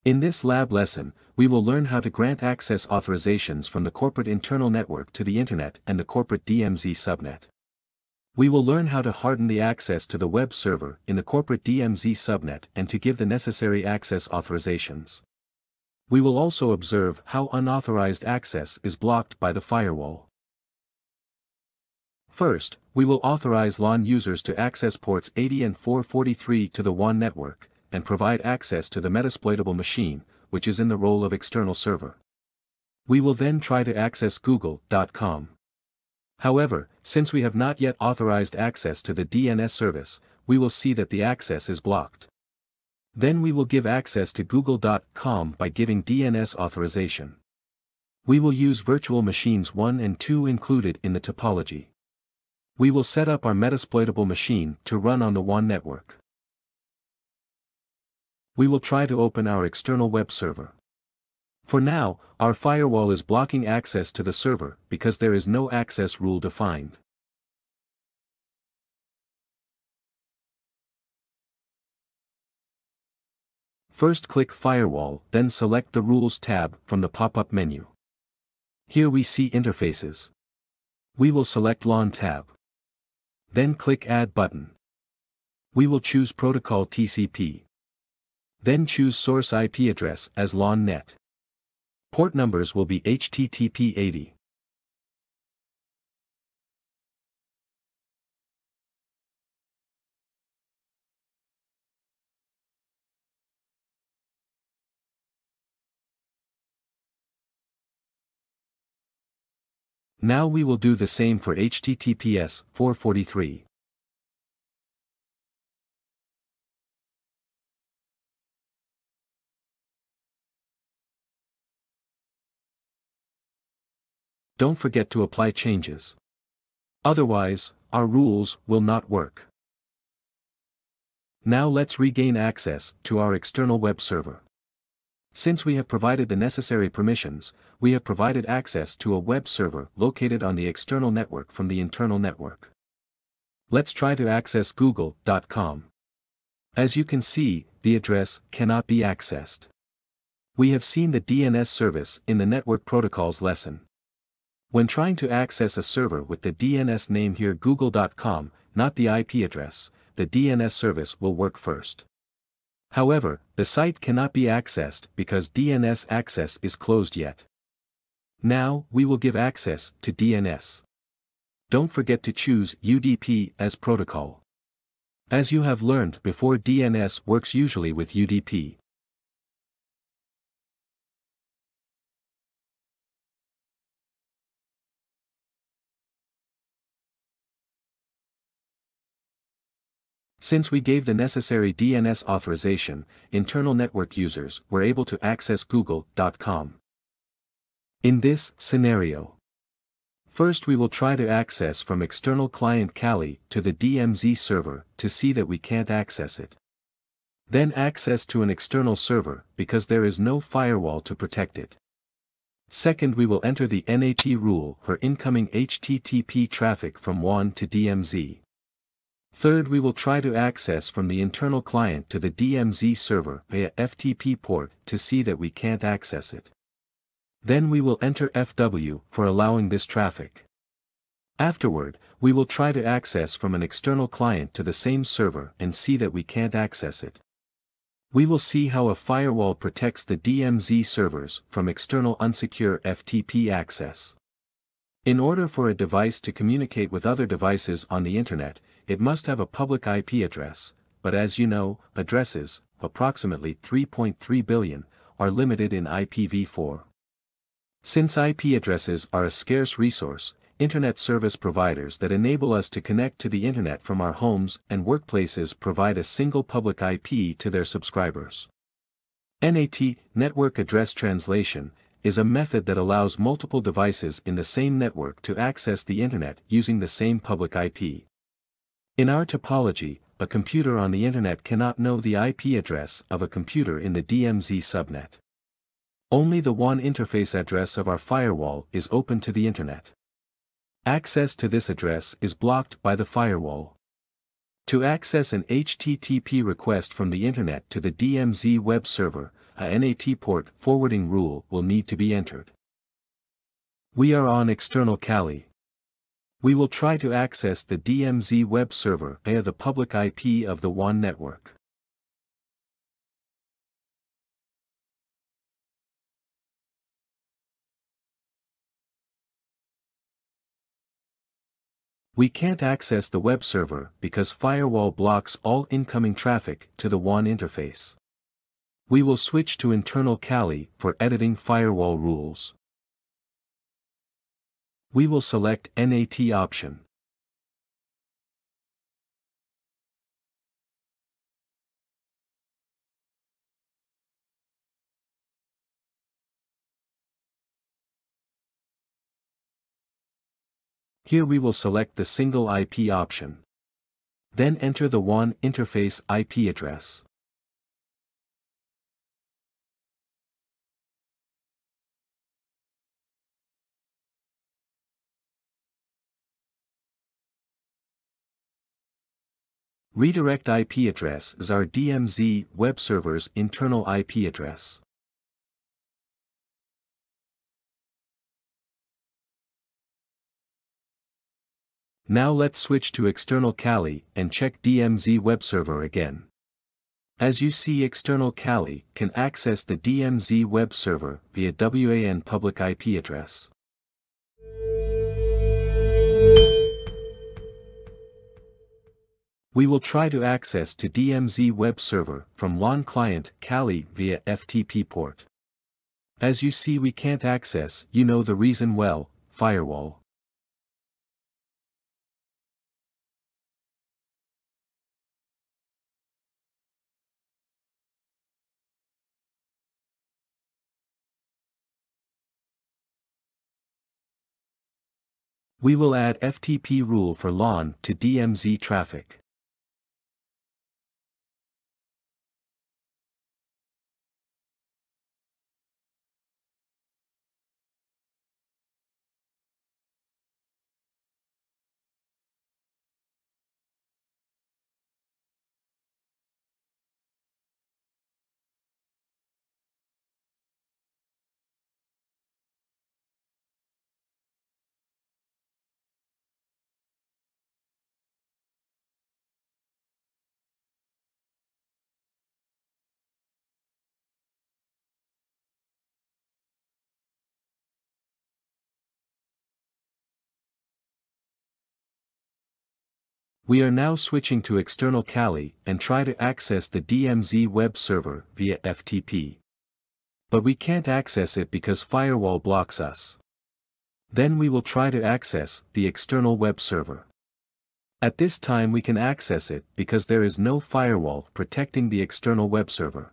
In this lab lesson, we will learn how to grant access authorizations from the corporate internal network to the internet and the corporate DMZ subnet. We will learn how to harden the access to the web server in the corporate DMZ subnet and to give the necessary access authorizations. We will also observe how unauthorized access is blocked by the firewall. First, we will authorize LAN users to access ports 80 and 443 to the WAN network, and provide access to the Metasploitable machine, which is in the role of external server. We will then try to access google.com. However, since we have not yet authorized access to the DNS service, we will see that the access is blocked. Then we will give access to google.com by giving DNS authorization. We will use virtual machines 1 and 2 included in the topology. We will set up our Metasploitable machine to run on the WAN network. We will try to open our external web server. For now, our firewall is blocking access to the server because there is no access rule defined. First click Firewall, then select the Rules tab from the pop-up menu. Here we see Interfaces. We will select LAN tab. Then click Add button. We will choose Protocol TCP. Then choose source IP address as LANnet. Port numbers will be HTTP 80. Now we will do the same for HTTPS 443. don't forget to apply changes. Otherwise, our rules will not work. Now let's regain access to our external web server. Since we have provided the necessary permissions, we have provided access to a web server located on the external network from the internal network. Let's try to access google.com. As you can see, the address cannot be accessed. We have seen the DNS service in the network protocols lesson. When trying to access a server with the DNS name here google.com, not the IP address, the DNS service will work first. However, the site cannot be accessed because DNS access is closed yet. Now, we will give access to DNS. Don't forget to choose UDP as protocol. As you have learned before, DNS works usually with UDP. Since we gave the necessary DNS authorization, internal network users were able to access google.com. In this scenario, first we will try to access from external client Kali to the DMZ server to see that we can't access it. Then access to an external server because there is no firewall to protect it. Second, we will enter the NAT rule for incoming HTTP traffic from WAN to DMZ. Third, we will try to access from the internal client to the DMZ server via FTP port to see that we can't access it. Then we will enter FW for allowing this traffic. Afterward, we will try to access from an external client to the same server and see that we can't access it. We will see how a firewall protects the DMZ servers from external unsecure FTP access. In order for a device to communicate with other devices on the internet, it must have a public IP address, but as you know, addresses, approximately 3.3 billion, are limited in IPv4. Since IP addresses are a scarce resource, internet service providers that enable us to connect to the internet from our homes and workplaces provide a single public IP to their subscribers. NAT, Network Address Translation, is a method that allows multiple devices in the same network to access the internet using the same public IP. In our topology, a computer on the internet cannot know the IP address of a computer in the DMZ subnet. Only the WAN interface address of our firewall is open to the internet. Access to this address is blocked by the firewall. To access an HTTP request from the internet to the DMZ web server, a NAT port forwarding rule will need to be entered. We are on external Kali. We will try to access the DMZ web server via the public IP of the WAN network. We can't access the web server because firewall blocks all incoming traffic to the WAN interface. We will switch to internal Kali for editing firewall rules. We will select NAT option. Here we will select the single IP option. Then enter the WAN interface IP address. Redirect IP address is our DMZ web server's internal IP address. Now let's switch to external Kali and check DMZ web server again. As you see, external Kali can access the DMZ web server via WAN public IP address. We will try to access to DMZ web server from LAN client Kali via FTP port. As you see, we can't access, you know the reason well, firewall. We will add FTP rule for LAN to DMZ traffic. We are now switching to external Kali and try to access the DMZ web server via FTP. But we can't access it because firewall blocks us. Then we will try to access the external web server. At this time we can access it because there is no firewall protecting the external web server.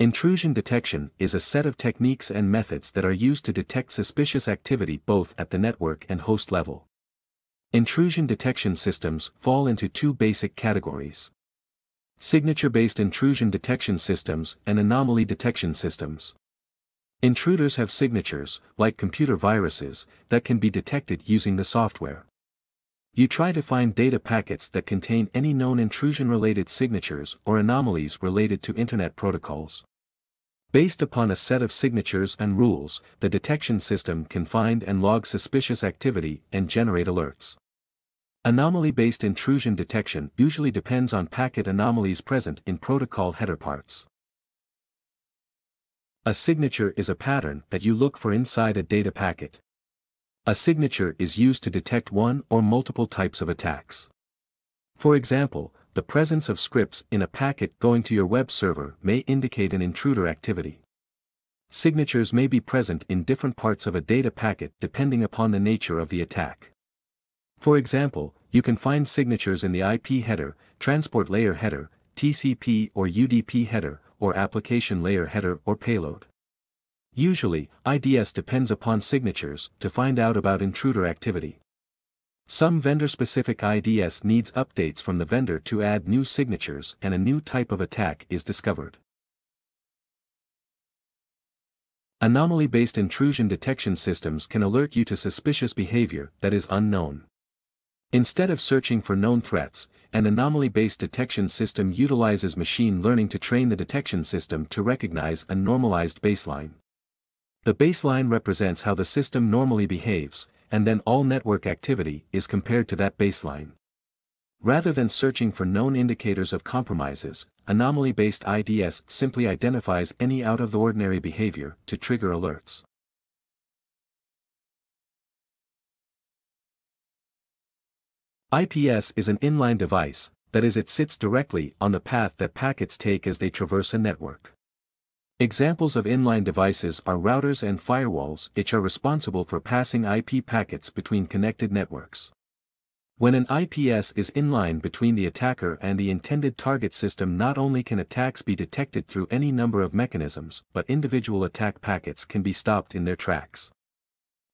Intrusion detection is a set of techniques and methods that are used to detect suspicious activity both at the network and host level. Intrusion detection systems fall into two basic categories: signature-based intrusion detection systems and anomaly detection systems. Intruders have signatures, like computer viruses, that can be detected using the software. You try to find data packets that contain any known intrusion-related signatures or anomalies related to Internet protocols. Based upon a set of signatures and rules, the detection system can find and log suspicious activity and generate alerts. Anomaly-based intrusion detection usually depends on packet anomalies present in protocol header parts. A signature is a pattern that you look for inside a data packet. A signature is used to detect one or multiple types of attacks. For example, the presence of scripts in a packet going to your web server may indicate an intruder activity. Signatures may be present in different parts of a data packet depending upon the nature of the attack. For example, you can find signatures in the IP header, transport layer header, TCP or UDP header, or application layer header or payload. Usually, IDS depends upon signatures to find out about intruder activity. Some vendor-specific IDS needs updates from the vendor to add new signatures and a new type of attack is discovered. Anomaly-based intrusion detection systems can alert you to suspicious behavior that is unknown. Instead of searching for known threats, an anomaly-based detection system utilizes machine learning to train the detection system to recognize a normalized baseline. The baseline represents how the system normally behaves, and then all network activity is compared to that baseline. Rather than searching for known indicators of compromises, anomaly-based IDS simply identifies any out-of-the-ordinary behavior to trigger alerts. IPS is an inline device, that is, it sits directly on the path that packets take as they traverse a network. Examples of inline devices are routers and firewalls, which are responsible for passing IP packets between connected networks. When an IPS is inline between the attacker and the intended target system, not only can attacks be detected through any number of mechanisms, but individual attack packets can be stopped in their tracks.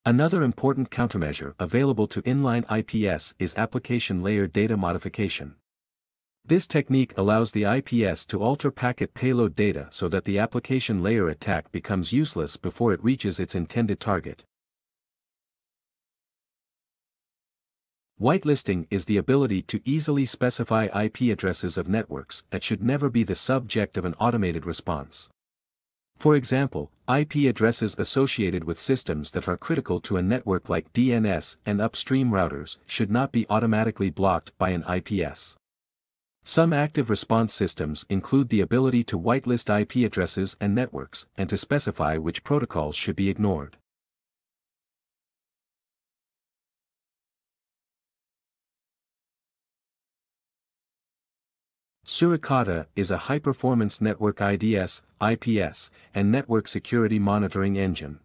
Another important countermeasure available to inline IPS is application layer data modification. This technique allows the IPS to alter packet payload data so that the application layer attack becomes useless before it reaches its intended target. Whitelisting is the ability to easily specify IP addresses of networks that should never be the subject of an automated response. For example, IP addresses associated with systems that are critical to a network like DNS and upstream routers should not be automatically blocked by an IPS. Some active response systems include the ability to whitelist IP addresses and networks and to specify which protocols should be ignored. Suricata is a high-performance network IDS, IPS, and network security monitoring engine.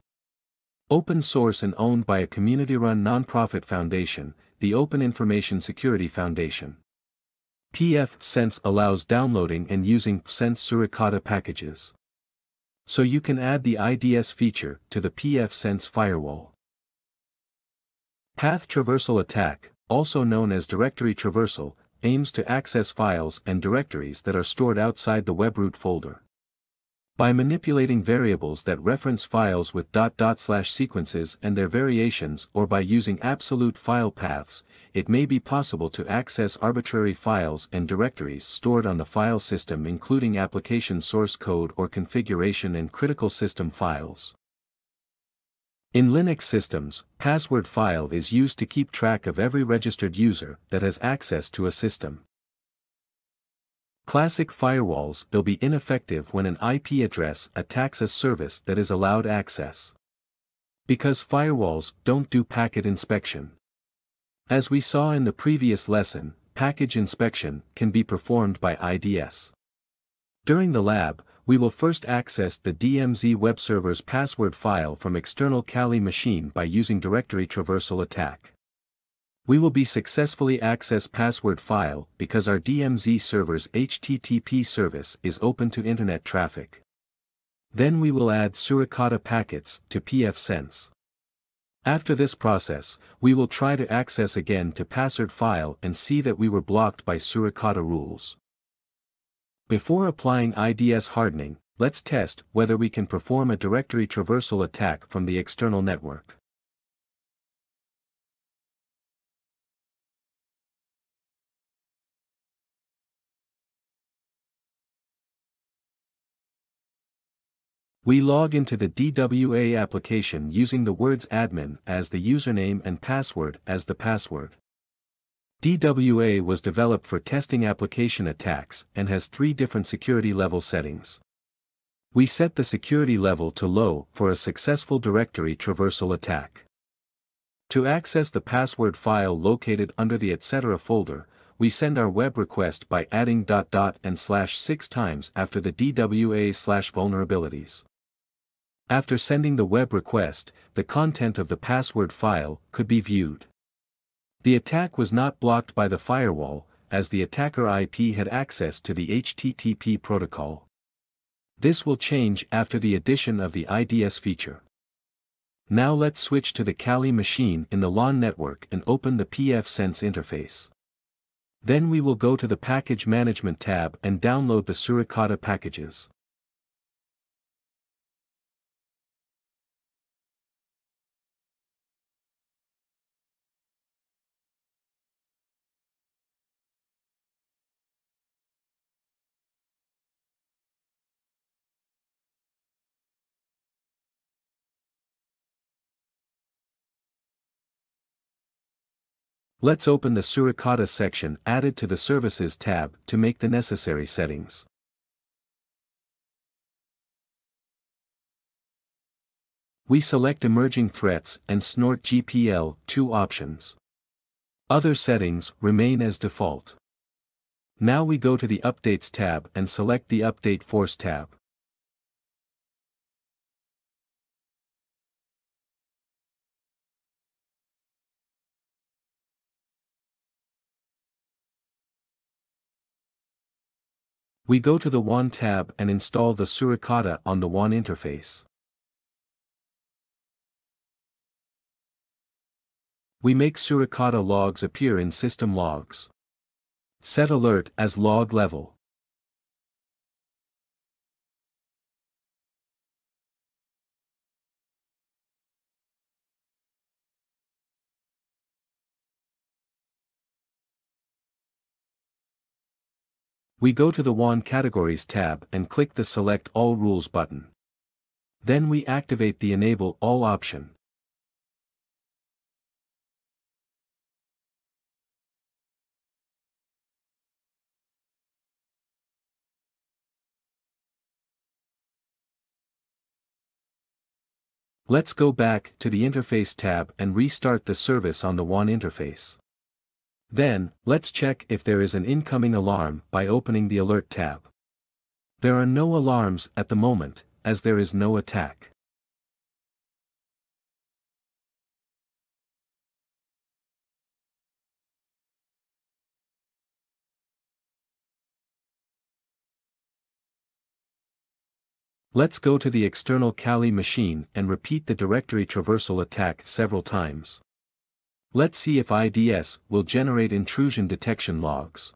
Open source and owned by a community-run nonprofit foundation, the Open Information Security Foundation. pfSense allows downloading and using pfSense Suricata packages. So you can add the IDS feature to the pfSense firewall. Path traversal attack, also known as directory traversal, aims to access files and directories that are stored outside the webroot folder. By manipulating variables that reference files with //sequences and their variations, or by using absolute file paths, it may be possible to access arbitrary files and directories stored on the file system, including application source code or configuration and critical system files. In Linux systems, password file is used to keep track of every registered user that has access to a system. Classic firewalls will be ineffective when an IP address attacks a service that is allowed access, because firewalls don't do packet inspection. As we saw in the previous lesson, package inspection can be performed by IDS. During the lab, we will first access the DMZ web server's password file from external Kali machine by using directory traversal attack. We will be successfully access password file because our DMZ server's HTTP service is open to internet traffic. Then we will add Suricata packets to pfSense. After this process, we will try to access again to password file and see that we were blocked by Suricata rules. Before applying IDS hardening, let's test whether we can perform a directory traversal attack from the external network. We log into the DWA application using the words admin as the username and password as the password. DWA was developed for testing application attacks and has 3 different security level settings. We set the security level to low for a successful directory traversal attack. To access the password file located under the etc. folder, we send our web request by adding //and/6 times after the DWA/vulnerabilities. After sending the web request, the content of the password file could be viewed. The attack was not blocked by the firewall, as the attacker IP had access to the HTTP protocol. This will change after the addition of the IDS feature. Now let's switch to the Kali machine in the LAN network and open the pfSense interface. Then we will go to the Package Management tab and download the Suricata packages. Let's open the Suricata section added to the Services tab to make the necessary settings. We select Emerging Threats and Snort GPL-2 options. Other settings remain as default. Now we go to the Updates tab and select the Update Force tab. We go to the WAN tab and install the Suricata on the WAN interface. We make Suricata logs appear in System Logs. Set Alert as Log Level. We go to the WAN Categories tab and click the Select All Rules button. Then we activate the Enable All option. Let's go back to the Interface tab and restart the service on the WAN interface. Then, let's check if there is an incoming alarm by opening the Alert tab. There are no alarms at the moment, as there is no attack. Let's go to the external Kali machine and repeat the directory traversal attack several times. Let's see if IDS will generate intrusion detection logs.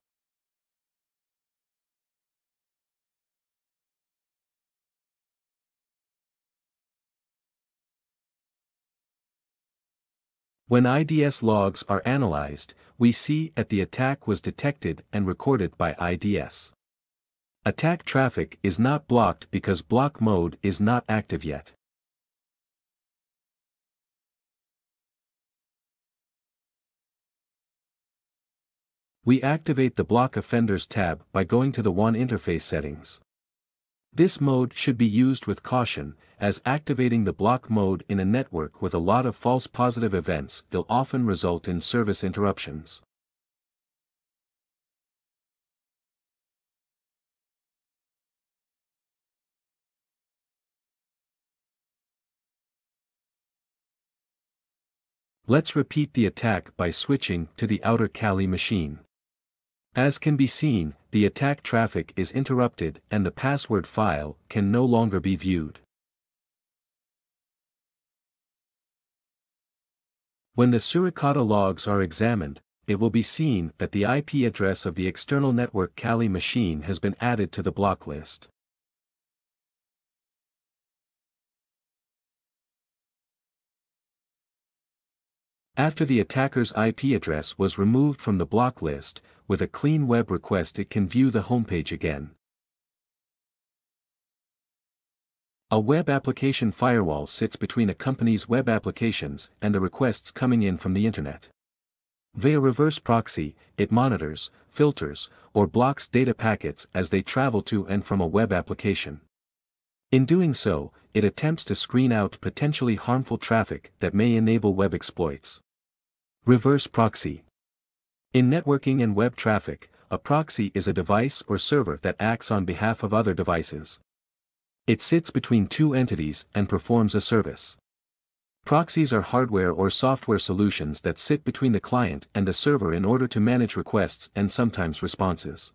When IDS logs are analyzed, we see that the attack was detected and recorded by IDS. Attack traffic is not blocked because block mode is not active yet. We activate the Block Offenders tab by going to the WAN interface settings. This mode should be used with caution, as activating the block mode in a network with a lot of false positive events will often result in service interruptions. Let's repeat the attack by switching to the outer Kali machine. As can be seen, the attack traffic is interrupted and the password file can no longer be viewed. When the Suricata logs are examined, it will be seen that the IP address of the external network Kali machine has been added to the block list. After the attacker's IP address was removed from the block list, with a clean web request it can view the homepage again. A web application firewall sits between a company's web applications and the requests coming in from the internet. Via reverse proxy, it monitors, filters, or blocks data packets as they travel to and from a web application. In doing so, it attempts to screen out potentially harmful traffic that may enable web exploits. Reverse proxy. In networking and web traffic, a proxy is a device or server that acts on behalf of other devices. It sits between two entities and performs a service. Proxies are hardware or software solutions that sit between the client and the server in order to manage requests and sometimes responses.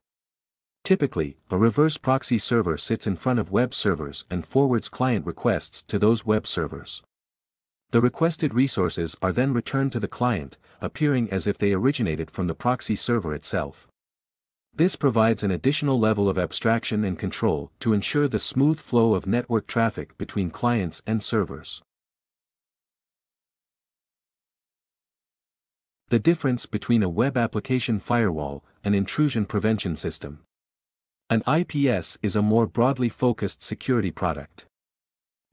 Typically, a reverse proxy server sits in front of web servers and forwards client requests to those web servers. The requested resources are then returned to the client, appearing as if they originated from the proxy server itself. This provides an additional level of abstraction and control to ensure the smooth flow of network traffic between clients and servers. The difference between a web application firewall and intrusion prevention system. An IPS is a more broadly focused security product.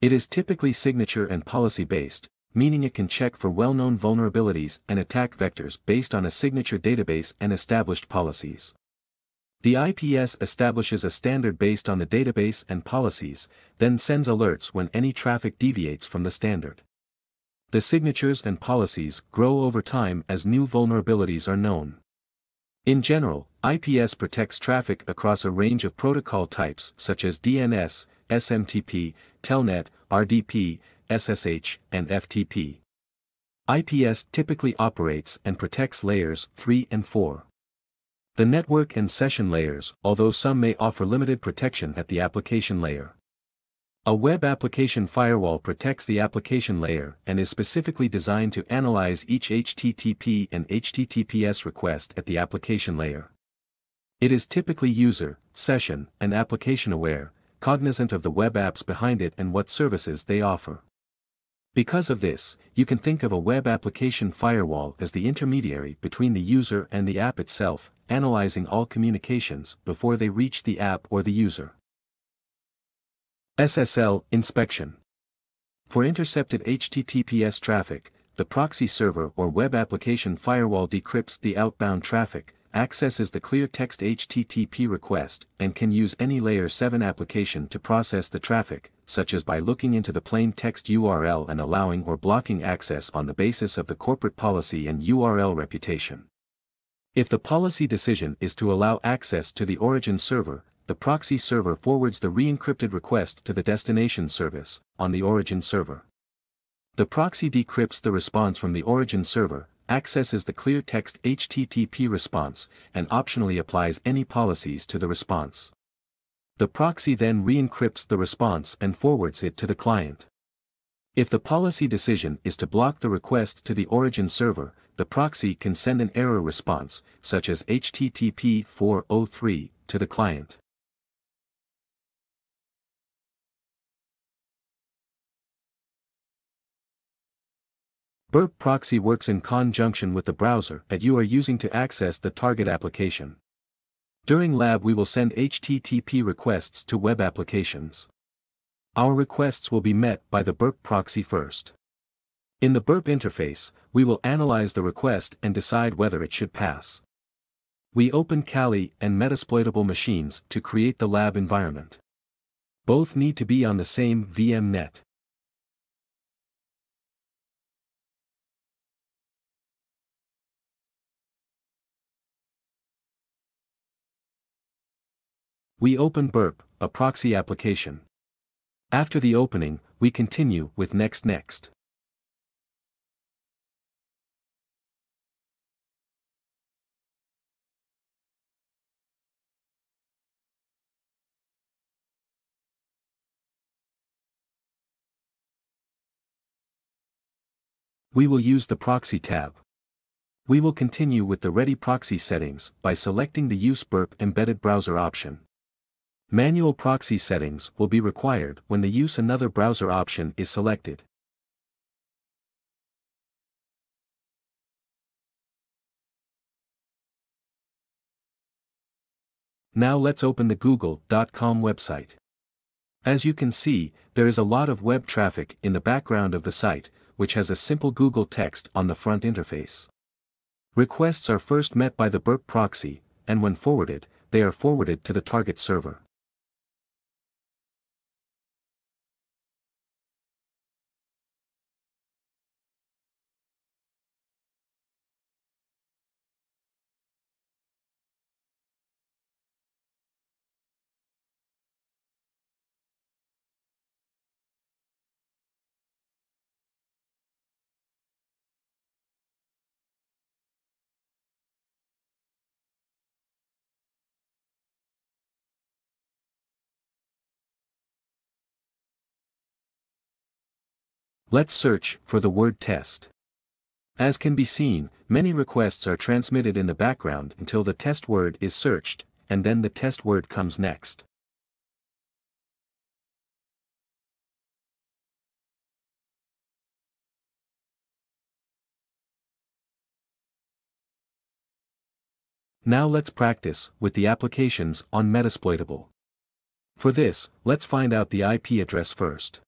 It is typically signature and policy-based, meaning it can check for well-known vulnerabilities and attack vectors based on a signature database and established policies. The IPS establishes a standard based on the database and policies, then sends alerts when any traffic deviates from the standard. The signatures and policies grow over time as new vulnerabilities are known. In general, IPS protects traffic across a range of protocol types such as DNS, SMTP, Telnet, RDP, SSH, and FTP. IPS typically operates and protects layers 3 and 4. The network and session layers, although some may offer limited protection at the application layer. A web application firewall protects the application layer and is specifically designed to analyze each HTTP and HTTPS request at the application layer. It is typically user, session, and application aware, cognizant of the web apps behind it and what services they offer. Because of this, you can think of a web application firewall as the intermediary between the user and the app itself, analyzing all communications before they reach the app or the user. SSL inspection. For intercepted HTTPS traffic, the proxy server or web application firewall decrypts the outbound traffic, accesses the clear text HTTP request, and can use any Layer 7 application to process the traffic, such as by looking into the plain text URL and allowing or blocking access on the basis of the corporate policy and URL reputation. If the policy decision is to allow access to the origin server, the proxy server forwards the re-encrypted request to the destination service, on the origin server. The proxy decrypts the response from the origin server, accesses the clear text HTTP response, and optionally applies any policies to the response. the proxy then re-encrypts the response and forwards it to the client. If the policy decision is to block the request to the origin server, the proxy can send an error response, such as HTTP 403, to the client. Burp proxy works in conjunction with the browser that you are using to access the target application. During lab we will send HTTP requests to web applications. Our requests will be met by the Burp proxy first. In the Burp interface, we will analyze the request and decide whether it should pass. We open Kali and Metasploitable machines to create the lab environment. Both need to be on the same VMNet. We open Burp, a proxy application. After the opening, we continue with next. We will use the proxy tab. We will continue with the ready proxy settings by selecting the Use Burp Embedded Browser option. Manual proxy settings will be required when the Use Another Browser option is selected. Now let's open the google.com website. As you can see, there is a lot of web traffic in the background of the site, which has a simple Google text on the front interface. Requests are first met by the Burp proxy, and when forwarded, they are forwarded to the target server. Let's search for the word test. As can be seen, many requests are transmitted in the background until the test word is searched, and then the test word comes next. Now let's practice with the applications on Metasploitable. For this, let's find out the IP address first.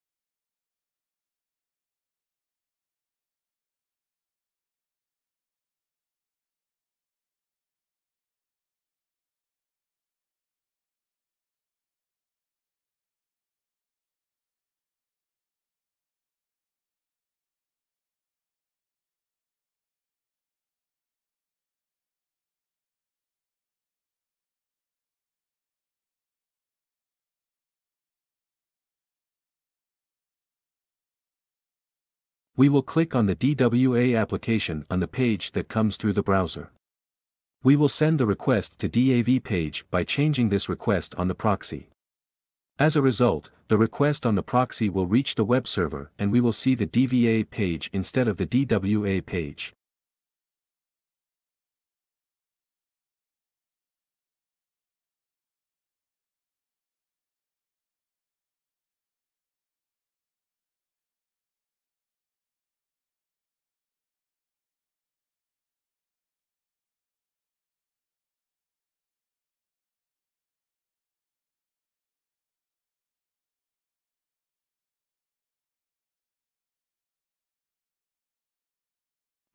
We will click on the DWA application on the page that comes through the browser. We will send the request to DAV page by changing this request on the proxy. As a result, the request on the proxy will reach the web server and we will see the DVA page instead of the DWA page.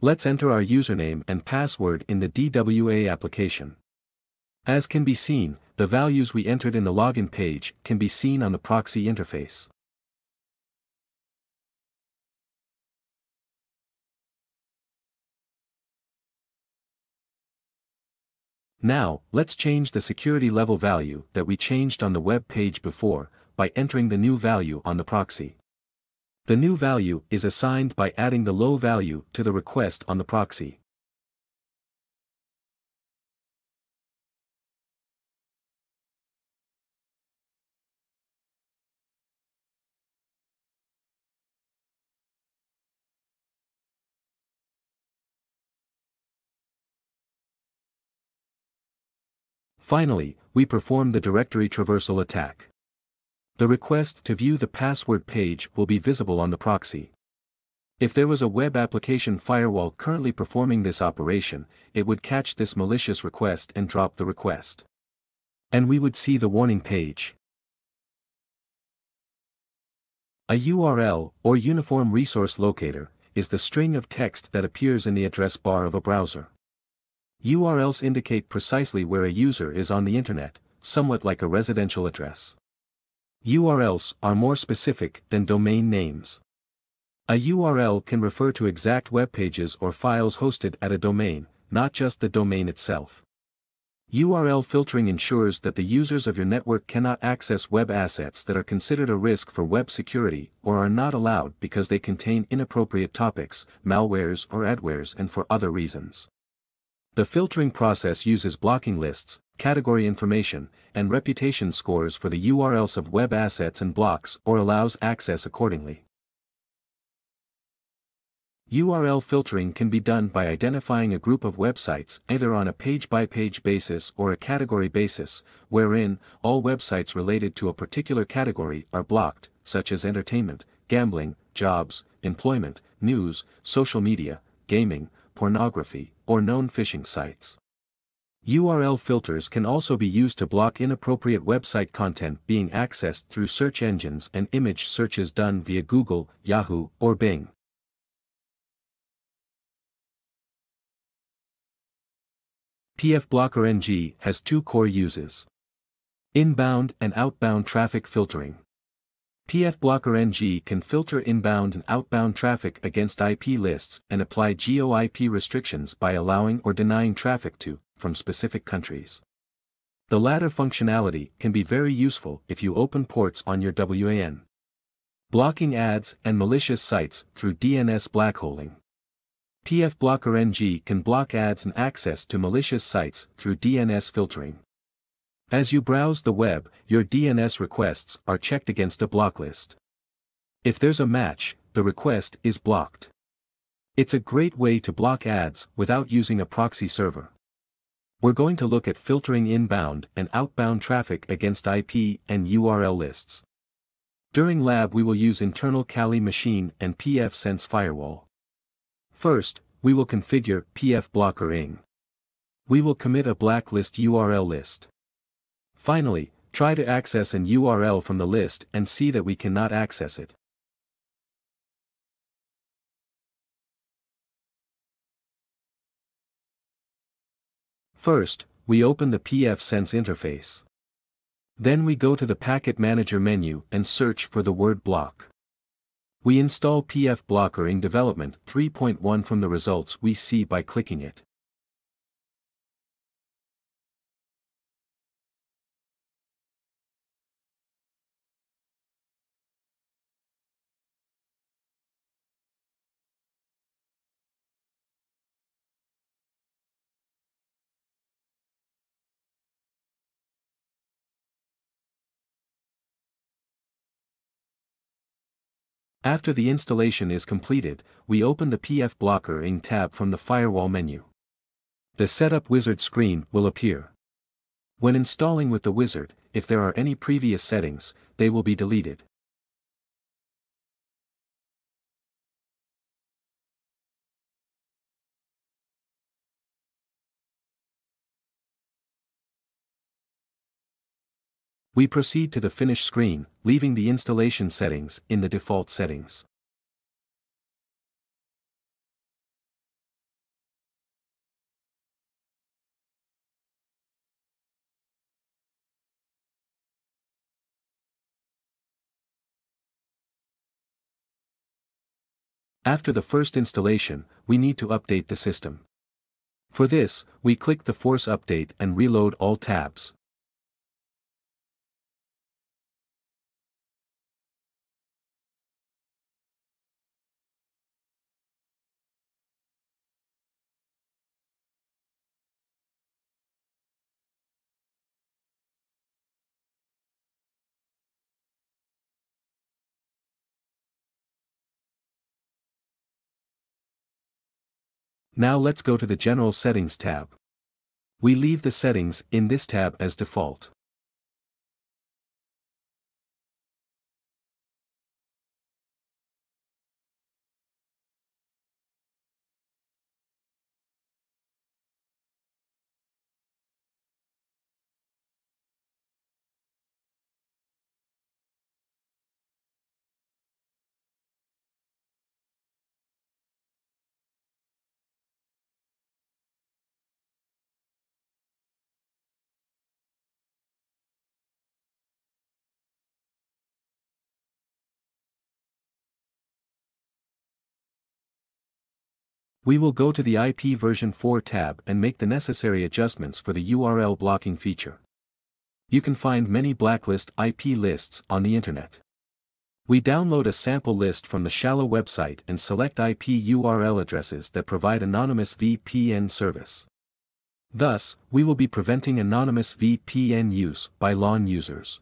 Let's enter our username and password in the DWA application. As can be seen, the values we entered in the login page can be seen on the proxy interface. Now, let's change the security level value that we changed on the web page before, by entering the new value on the proxy. The new value is assigned by adding the low value to the request on the proxy. Finally, we perform the directory traversal attack. The request to view the password page will be visible on the proxy. If there was a web application firewall currently performing this operation, it would catch this malicious request and drop the request. And we would see the warning page. A URL, or Uniform Resource Locator, is the string of text that appears in the address bar of a browser. URLs indicate precisely where a user is on the internet, somewhat like a residential address. URLs are more specific than domain names. A URL can refer to exact web pages or files hosted at a domain, not just the domain itself. URL filtering ensures that the users of your network cannot access web assets that are considered a risk for web security or are not allowed because they contain inappropriate topics, malwares or adwares, and for other reasons. The filtering process uses blocking lists, category information, and reputation scores for the URLs of web assets and blocks or allows access accordingly. URL filtering can be done by identifying a group of websites either on a page-by-page basis or a category basis, wherein all websites related to a particular category are blocked, such as entertainment, gambling, jobs, employment, news, social media, gaming, pornography, or known phishing sites. URL filters can also be used to block inappropriate website content being accessed through search engines and image searches done via Google, Yahoo, or Bing. pfBlocker NG has two core uses: inbound and outbound traffic filtering. pfBlocker NG can filter inbound and outbound traffic against IP lists and apply geo-IP restrictions by allowing or denying traffic to, from specific countries. The latter functionality can be very useful if you open ports on your WAN. Blocking ads and malicious sites through DNS blackholing. pfBlocker NG can block ads and access to malicious sites through DNS filtering. As you browse the web, your DNS requests are checked against a block list. If there's a match, the request is blocked. It's a great way to block ads without using a proxy server. We're going to look at filtering inbound and outbound traffic against IP and URL lists. During lab we will use internal Kali machine and pfSense firewall. First, we will configure pfBlocker ing. We will commit a blacklist URL list. Finally, try to access an URL from the list and see that we cannot access it. First, we open the pfSense interface. Then we go to the Packet Manager menu and search for the word block. We install pfBlocker in development 3.1 from the results we see by clicking it. After the installation is completed, we open the pfBlocker ing tab from the firewall menu. The setup wizard screen will appear. When installing with the wizard, if there are any previous settings, they will be deleted. We proceed to the finish screen, leaving the installation settings in the default settings. After the first installation, we need to update the system. For this, we click the force update and reload all tabs. Now let's go to the General Settings tab. We leave the settings in this tab as default. We will go to the IP version 4 tab and make the necessary adjustments for the URL blocking feature. You can find many blacklist IP lists on the internet. We download a sample list from the shallow website and select IP URL addresses that provide anonymous VPN service. Thus, we will be preventing anonymous VPN use by LAN users.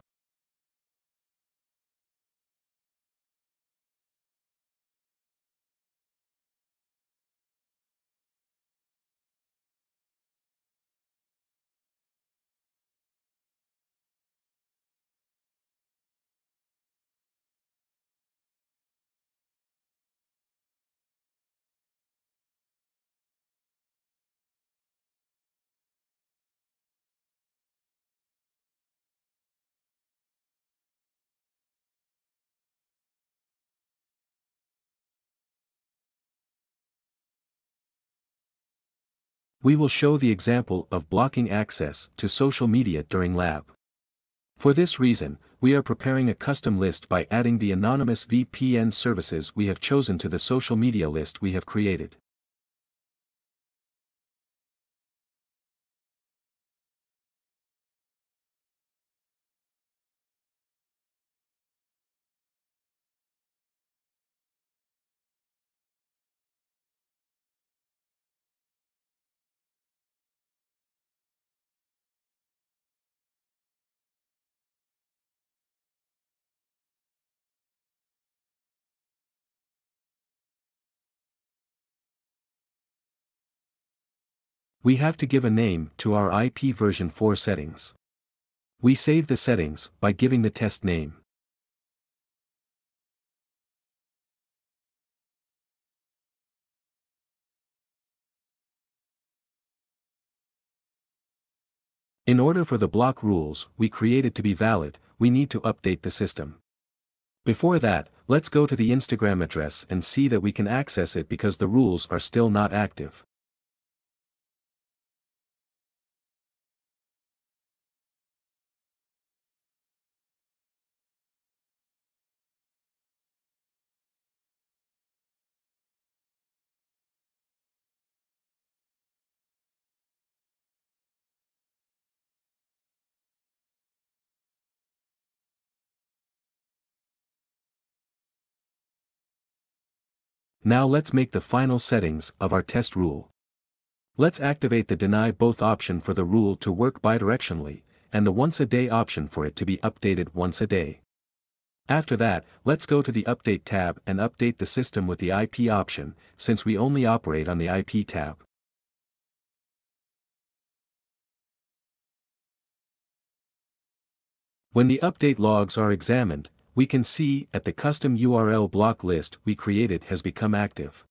We will show the example of blocking access to social media during lab. For this reason, we are preparing a custom list by adding the anonymous VPN services we have chosen to the social media list we have created. We have to give a name to our IP version 4 settings. We save the settings by giving the test name. In order for the block rules we created to be valid, we need to update the system. Before that, let's go to the Instagram address and see that we can access it because the rules are still not active. Now let's make the final settings of our test rule. Let's activate the deny both option for the rule to work bidirectionally, and the once a day option for it to be updated once a day. After that, let's go to the update tab and update the system with the IP option, since we only operate on the IP tab. When the update logs are examined, we can see that the custom URL block list we created has become active.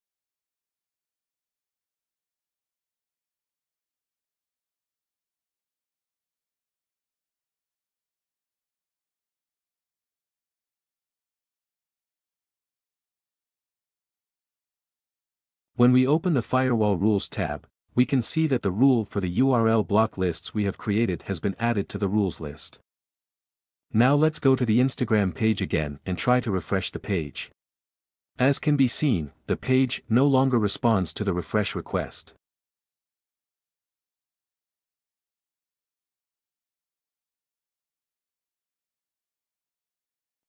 When we open the Firewall Rules tab, we can see that the rule for the URL block lists we have created has been added to the rules list. Now let's go to the Instagram page again and try to refresh the page. As can be seen, the page no longer responds to the refresh request.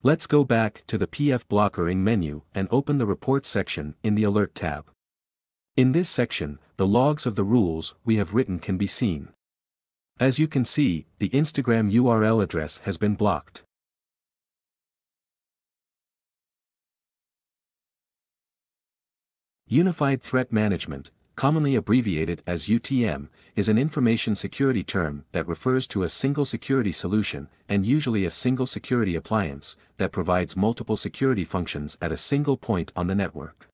Let's go back to the PF blockering menu and open the report section in the alert tab. In this section, the logs of the rules we have written can be seen. As you can see, the Instagram URL address has been blocked. Unified Threat Management, commonly abbreviated as UTM, is an information security term that refers to a single security solution, and usually a single security appliance, that provides multiple security functions at a single point on the network.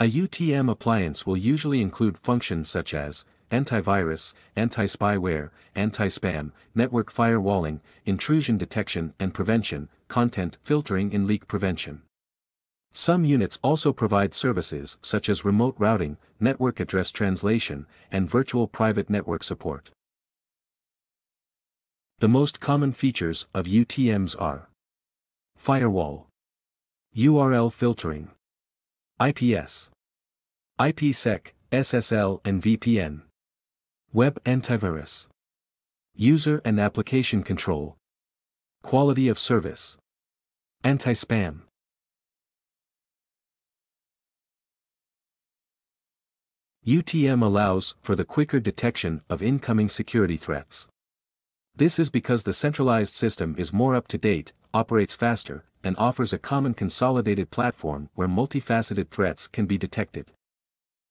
A UTM appliance will usually include functions such as antivirus, anti-spyware, anti-spam, network firewalling, intrusion detection and prevention, content filtering and leak prevention. Some units also provide services such as remote routing, network address translation, and virtual private network support. The most common features of UTMs are firewall, URL filtering, IPS, IPsec, SSL and VPN, web antivirus, user and application control, quality of service, anti-spam. UTM allows for the quicker detection of incoming security threats. This is because the centralized system is more up-to-date, operates faster, and offers a common consolidated platform where multifaceted threats can be detected.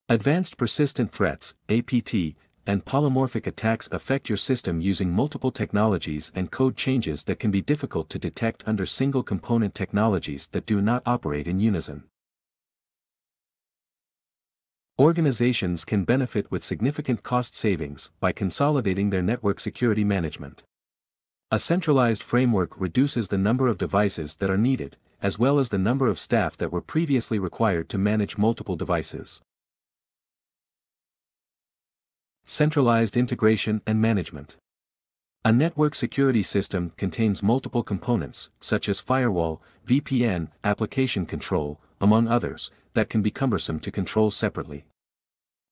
Advanced persistent threats, APT, and polymorphic attacks affect your system using multiple technologies and code changes that can be difficult to detect under single component technologies that do not operate in unison. Organizations can benefit with significant cost savings by consolidating their network security management. A centralized framework reduces the number of devices that are needed, as well as the number of staff that were previously required to manage multiple devices. Centralized integration and management. A network security system contains multiple components, such as firewall, VPN, application control, among others, that can be cumbersome to control separately.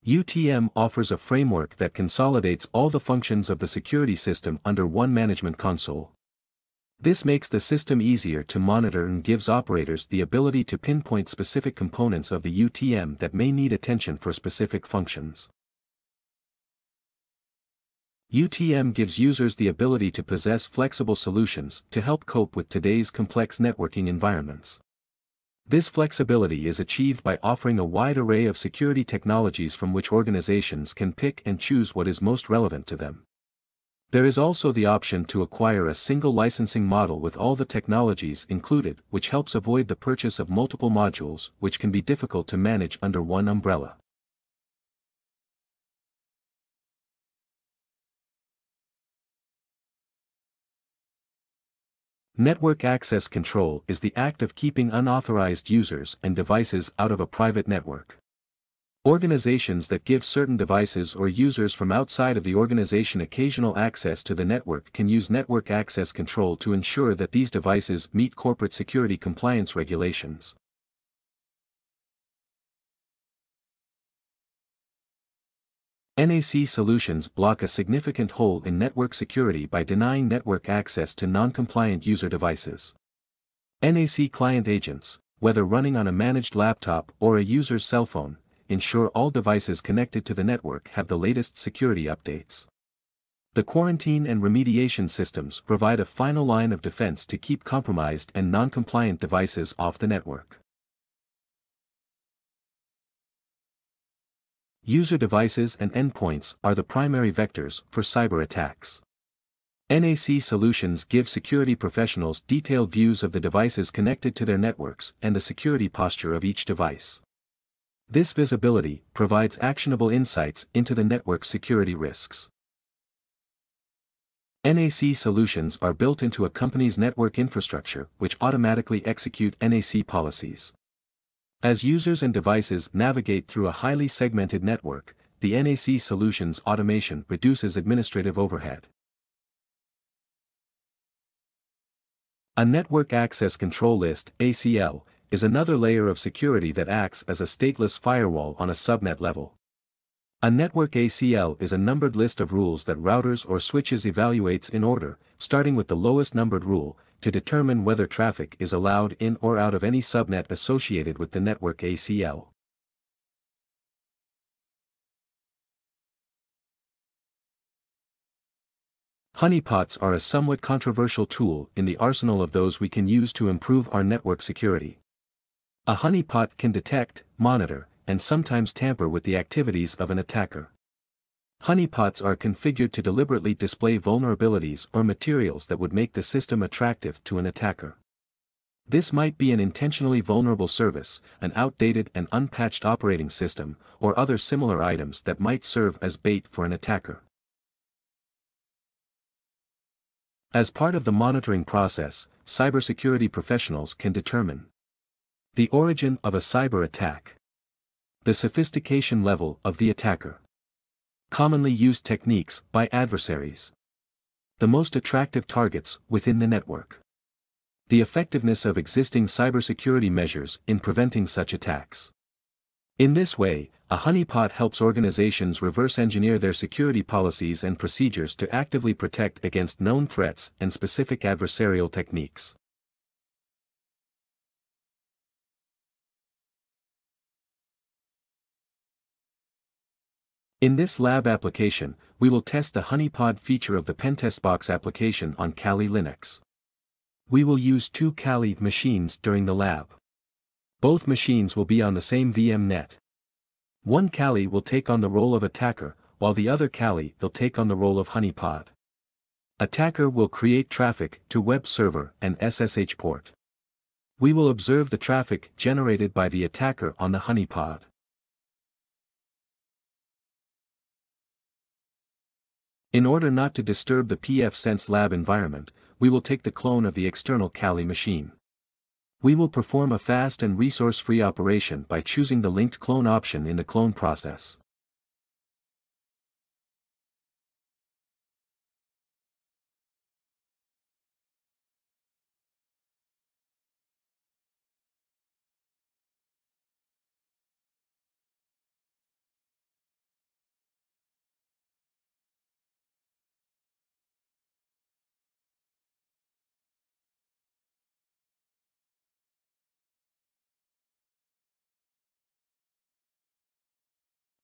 UTM offers a framework that consolidates all the functions of the security system under one management console. This makes the system easier to monitor and gives operators the ability to pinpoint specific components of the UTM that may need attention for specific functions. UTM gives users the ability to possess flexible solutions to help cope with today's complex networking environments. This flexibility is achieved by offering a wide array of security technologies from which organizations can pick and choose what is most relevant to them. There is also the option to acquire a single licensing model with all the technologies included, which helps avoid the purchase of multiple modules, which can be difficult to manage under one umbrella. Network access control is the act of keeping unauthorized users and devices out of a private network. Organizations that give certain devices or users from outside of the organization occasional access to the network can use network access control to ensure that these devices meet corporate security compliance regulations. NAC solutions block a significant hole in network security by denying network access to non-compliant user devices. NAC client agents, whether running on a managed laptop or a user's cell phone, ensure all devices connected to the network have the latest security updates. The quarantine and remediation systems provide a final line of defense to keep compromised and non-compliant devices off the network. User devices and endpoints are the primary vectors for cyber attacks. NAC solutions give security professionals detailed views of the devices connected to their networks and the security posture of each device. This visibility provides actionable insights into the network's security risks. NAC solutions are built into a company's network infrastructure, which automatically execute NAC policies. As users and devices navigate through a highly segmented network, the NAC solutions automation reduces administrative overhead. A network access control list, ACL, is another layer of security that acts as a stateless firewall on a subnet level. A network ACL is a numbered list of rules that routers or switches evaluates in order, starting with the lowest numbered rule, to determine whether traffic is allowed in or out of any subnet associated with the network ACL. Honeypots are a somewhat controversial tool in the arsenal of those we can use to improve our network security. A honeypot can detect, monitor, and sometimes tamper with the activities of an attacker. Honeypots are configured to deliberately display vulnerabilities or materials that would make the system attractive to an attacker. This might be an intentionally vulnerable service, an outdated and unpatched operating system, or other similar items that might serve as bait for an attacker. As part of the monitoring process, cybersecurity professionals can determine the origin of a cyber attack, the sophistication level of the attacker, commonly used techniques by adversaries, the most attractive targets within the network, the effectiveness of existing cybersecurity measures in preventing such attacks. In this way, a honeypot helps organizations reverse-engineer their security policies and procedures to actively protect against known threats and specific adversarial techniques. In this lab application, we will test the honeypot feature of the Pentbox application on Kali Linux. We will use two Kali machines during the lab. Both machines will be on the same VMnet. One Kali will take on the role of attacker, while the other Kali will take on the role of honeypot. Attacker will create traffic to web server and SSH port. We will observe the traffic generated by the attacker on the honeypot. In order not to disturb the pfSense lab environment, we will take the clone of the external Kali machine. We will perform a fast and resource-free operation by choosing the linked clone option in the clone process.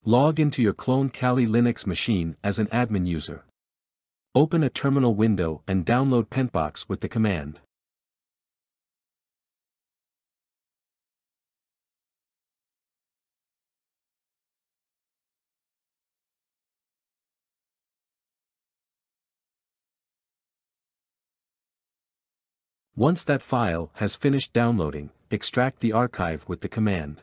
Log into your clone Kali Linux machine as an admin user. Open a terminal window and download Pentbox with the command . Once that file has finished downloading, extract the archive with the command .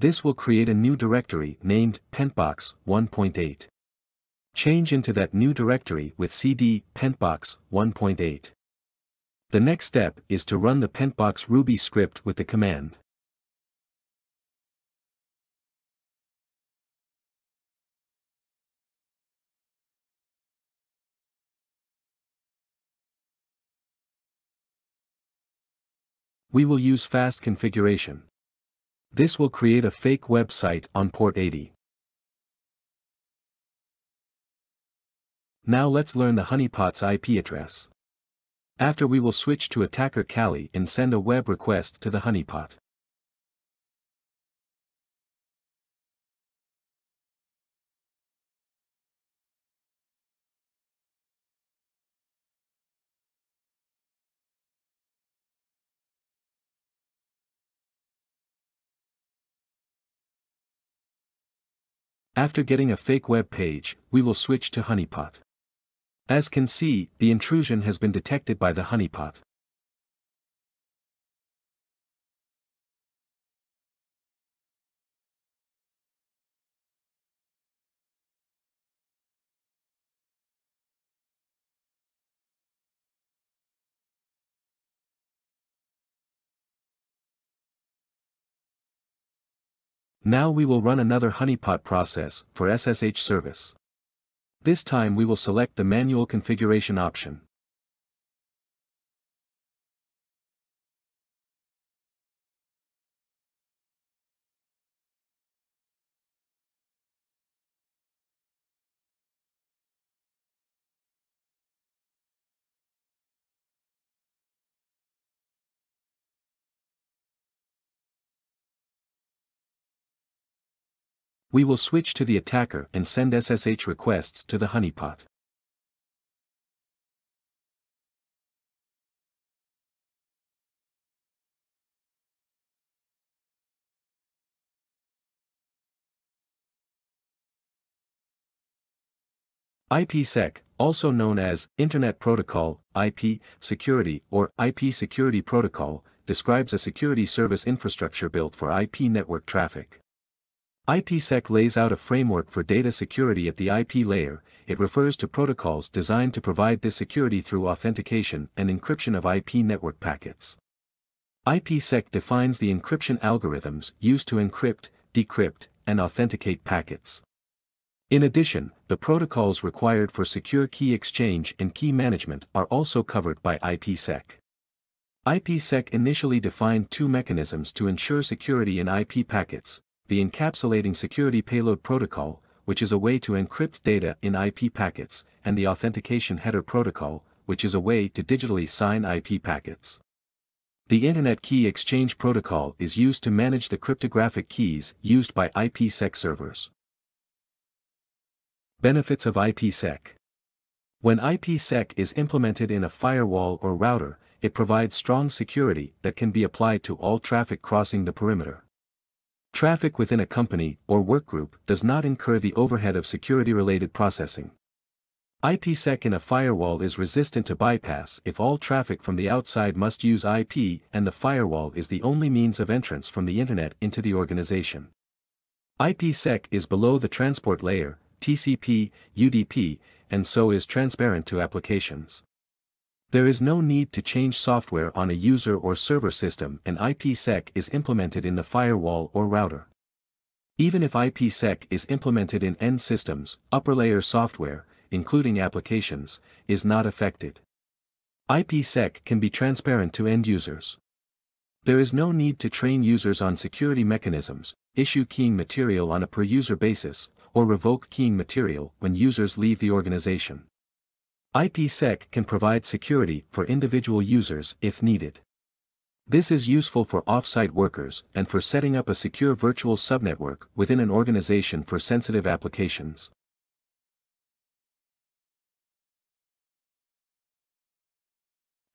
This will create a new directory named Pentbox 1.8. Change into that new directory with cd Pentbox 1.8. The next step is to run the Pentbox Ruby script with the command . We will use fast configuration. This will create a fake website on port 80. Now let's learn the honeypot's IP address. After we will switch to attacker Kali and send a web request to the honeypot. After getting a fake web page, we will switch to honeypot. As can see, the intrusion has been detected by the honeypot. Now we will run another honeypot process for SSH service. This time we will select the manual configuration option. We will switch to the attacker and send SSH requests to the honeypot. IPsec, also known as Internet Protocol, IP, security or IP security protocol, describes a security service infrastructure built for IP network traffic. IPsec lays out a framework for data security at the IP layer. It refers to protocols designed to provide this security through authentication and encryption of IP network packets. IPsec defines the encryption algorithms used to encrypt, decrypt, and authenticate packets. In addition, the protocols required for secure key exchange and key management are also covered by IPsec. IPsec initially defined two mechanisms to ensure security in IP packets: the encapsulating security payload protocol, which is a way to encrypt data in IP packets, and the authentication header protocol, which is a way to digitally sign IP packets. The Internet Key Exchange Protocol is used to manage the cryptographic keys used by IPsec servers. Benefits of IPsec. When IPsec is implemented in a firewall or router, it provides strong security that can be applied to all traffic crossing the perimeter. Traffic within a company or workgroup does not incur the overhead of security-related processing. IPsec in a firewall is resistant to bypass if all traffic from the outside must use IP and the firewall is the only means of entrance from the internet into the organization. IPsec is below the transport layer, TCP, UDP, and so is transparent to applications. There is no need to change software on a user or server system, and IPsec is implemented in the firewall or router. Even if IPsec is implemented in end systems, upper layer software, including applications, is not affected. IPsec can be transparent to end users. There is no need to train users on security mechanisms, issue keying material on a per-user basis, or revoke keying material when users leave the organization. IPsec can provide security for individual users if needed. This is useful for off-site workers and for setting up a secure virtual subnetwork within an organization for sensitive applications.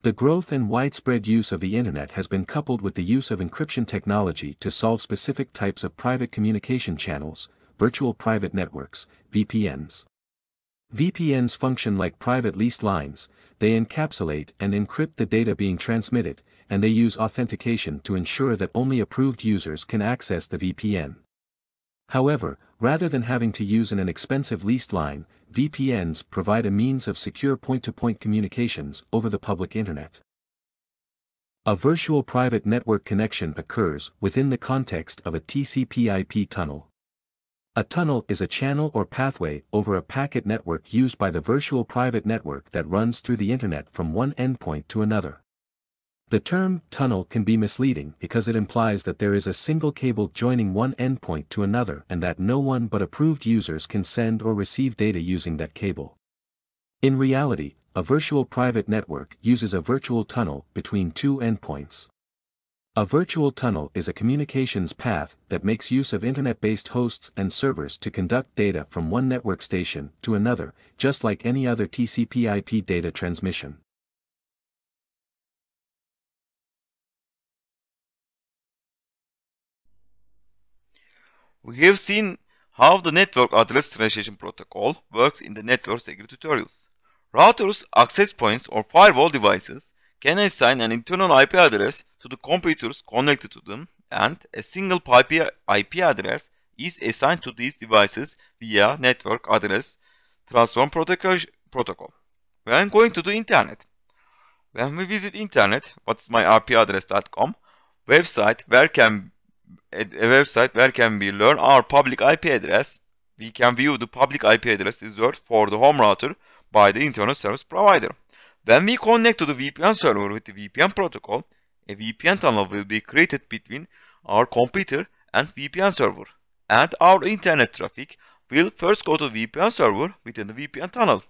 The growth and widespread use of the internet has been coupled with the use of encryption technology to solve specific types of private communication channels, virtual private networks, VPNs. VPNs function like private leased lines. They encapsulate and encrypt the data being transmitted, and they use authentication to ensure that only approved users can access the VPN. However, rather than having to use an expensive leased line, VPNs provide a means of secure point-to-point communications over the public internet. A virtual private network connection occurs within the context of a TCP/IP tunnel. A tunnel is a channel or pathway over a packet network used by the virtual private network that runs through the internet from one endpoint to another. The term tunnel can be misleading because it implies that there is a single cable joining one endpoint to another and that no one but approved users can send or receive data using that cable. In reality, a virtual private network uses a virtual tunnel between two endpoints. A virtual tunnel is a communications path that makes use of internet-based hosts and servers to conduct data from one network station to another, just like any other TCP/IP data transmission. We have seen how the network address translation protocol works in the network security tutorials. Routers, access points, or firewall devices can assign an internal IP address to the computers connected to them, and a single IP address is assigned to these devices via Network Address Transfer Protocol. When going to the internet, when we visit internet, what's my ipaddress.com website, where can we learn our public IP address? We can view the public IP address reserved for the home router by the internet service provider. When we connect to the VPN server with the VPN protocol, a VPN tunnel will be created between our computer and VPN server, and our internet traffic will first go to the VPN server within the VPN tunnel.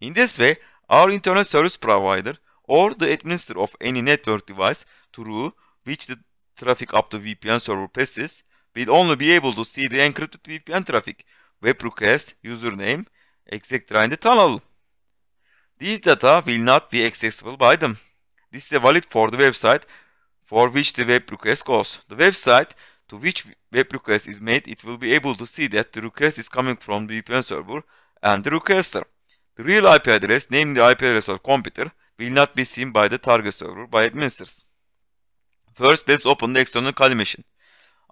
In this way, our internet service provider or the administrator of any network device through which the traffic up the VPN server passes will only be able to see the encrypted VPN traffic, web request, username, etc. in the tunnel. These data will not be accessible by them. This is valid for the website for which the web request goes. The website to which web request is made, it will be able to see that the request is coming from the VPN server and the requester. The real IP address, namely the IP address of computer, will not be seen by the target server by administrators. First, let's open the external Kali machine.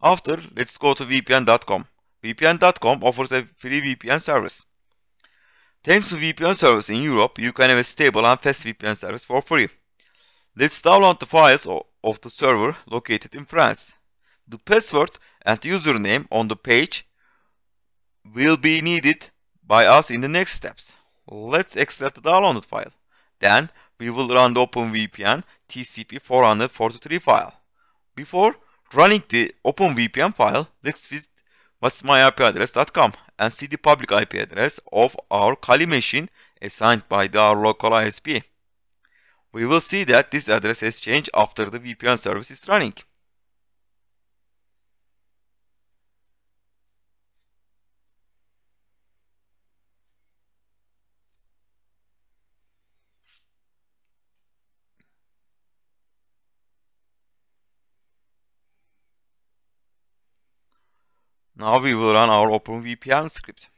After, let's go to vpn.com. vpn.com offers a free VPN service. Thanks to VPN service in Europe, you can have a stable and fast VPN service for free. Let's download the files of the server located in France. The password and username on the page will be needed by us in the next steps. Let's extract the downloaded file. Then we will run the OpenVPN TCP 443 file. Before running the OpenVPN file, let's visit whatsmyipaddress.com and see the public IP address of our Kali machine assigned by our local ISP. We will see that this address has changed after the VPN service is running. Now we will run our OpenVPN script.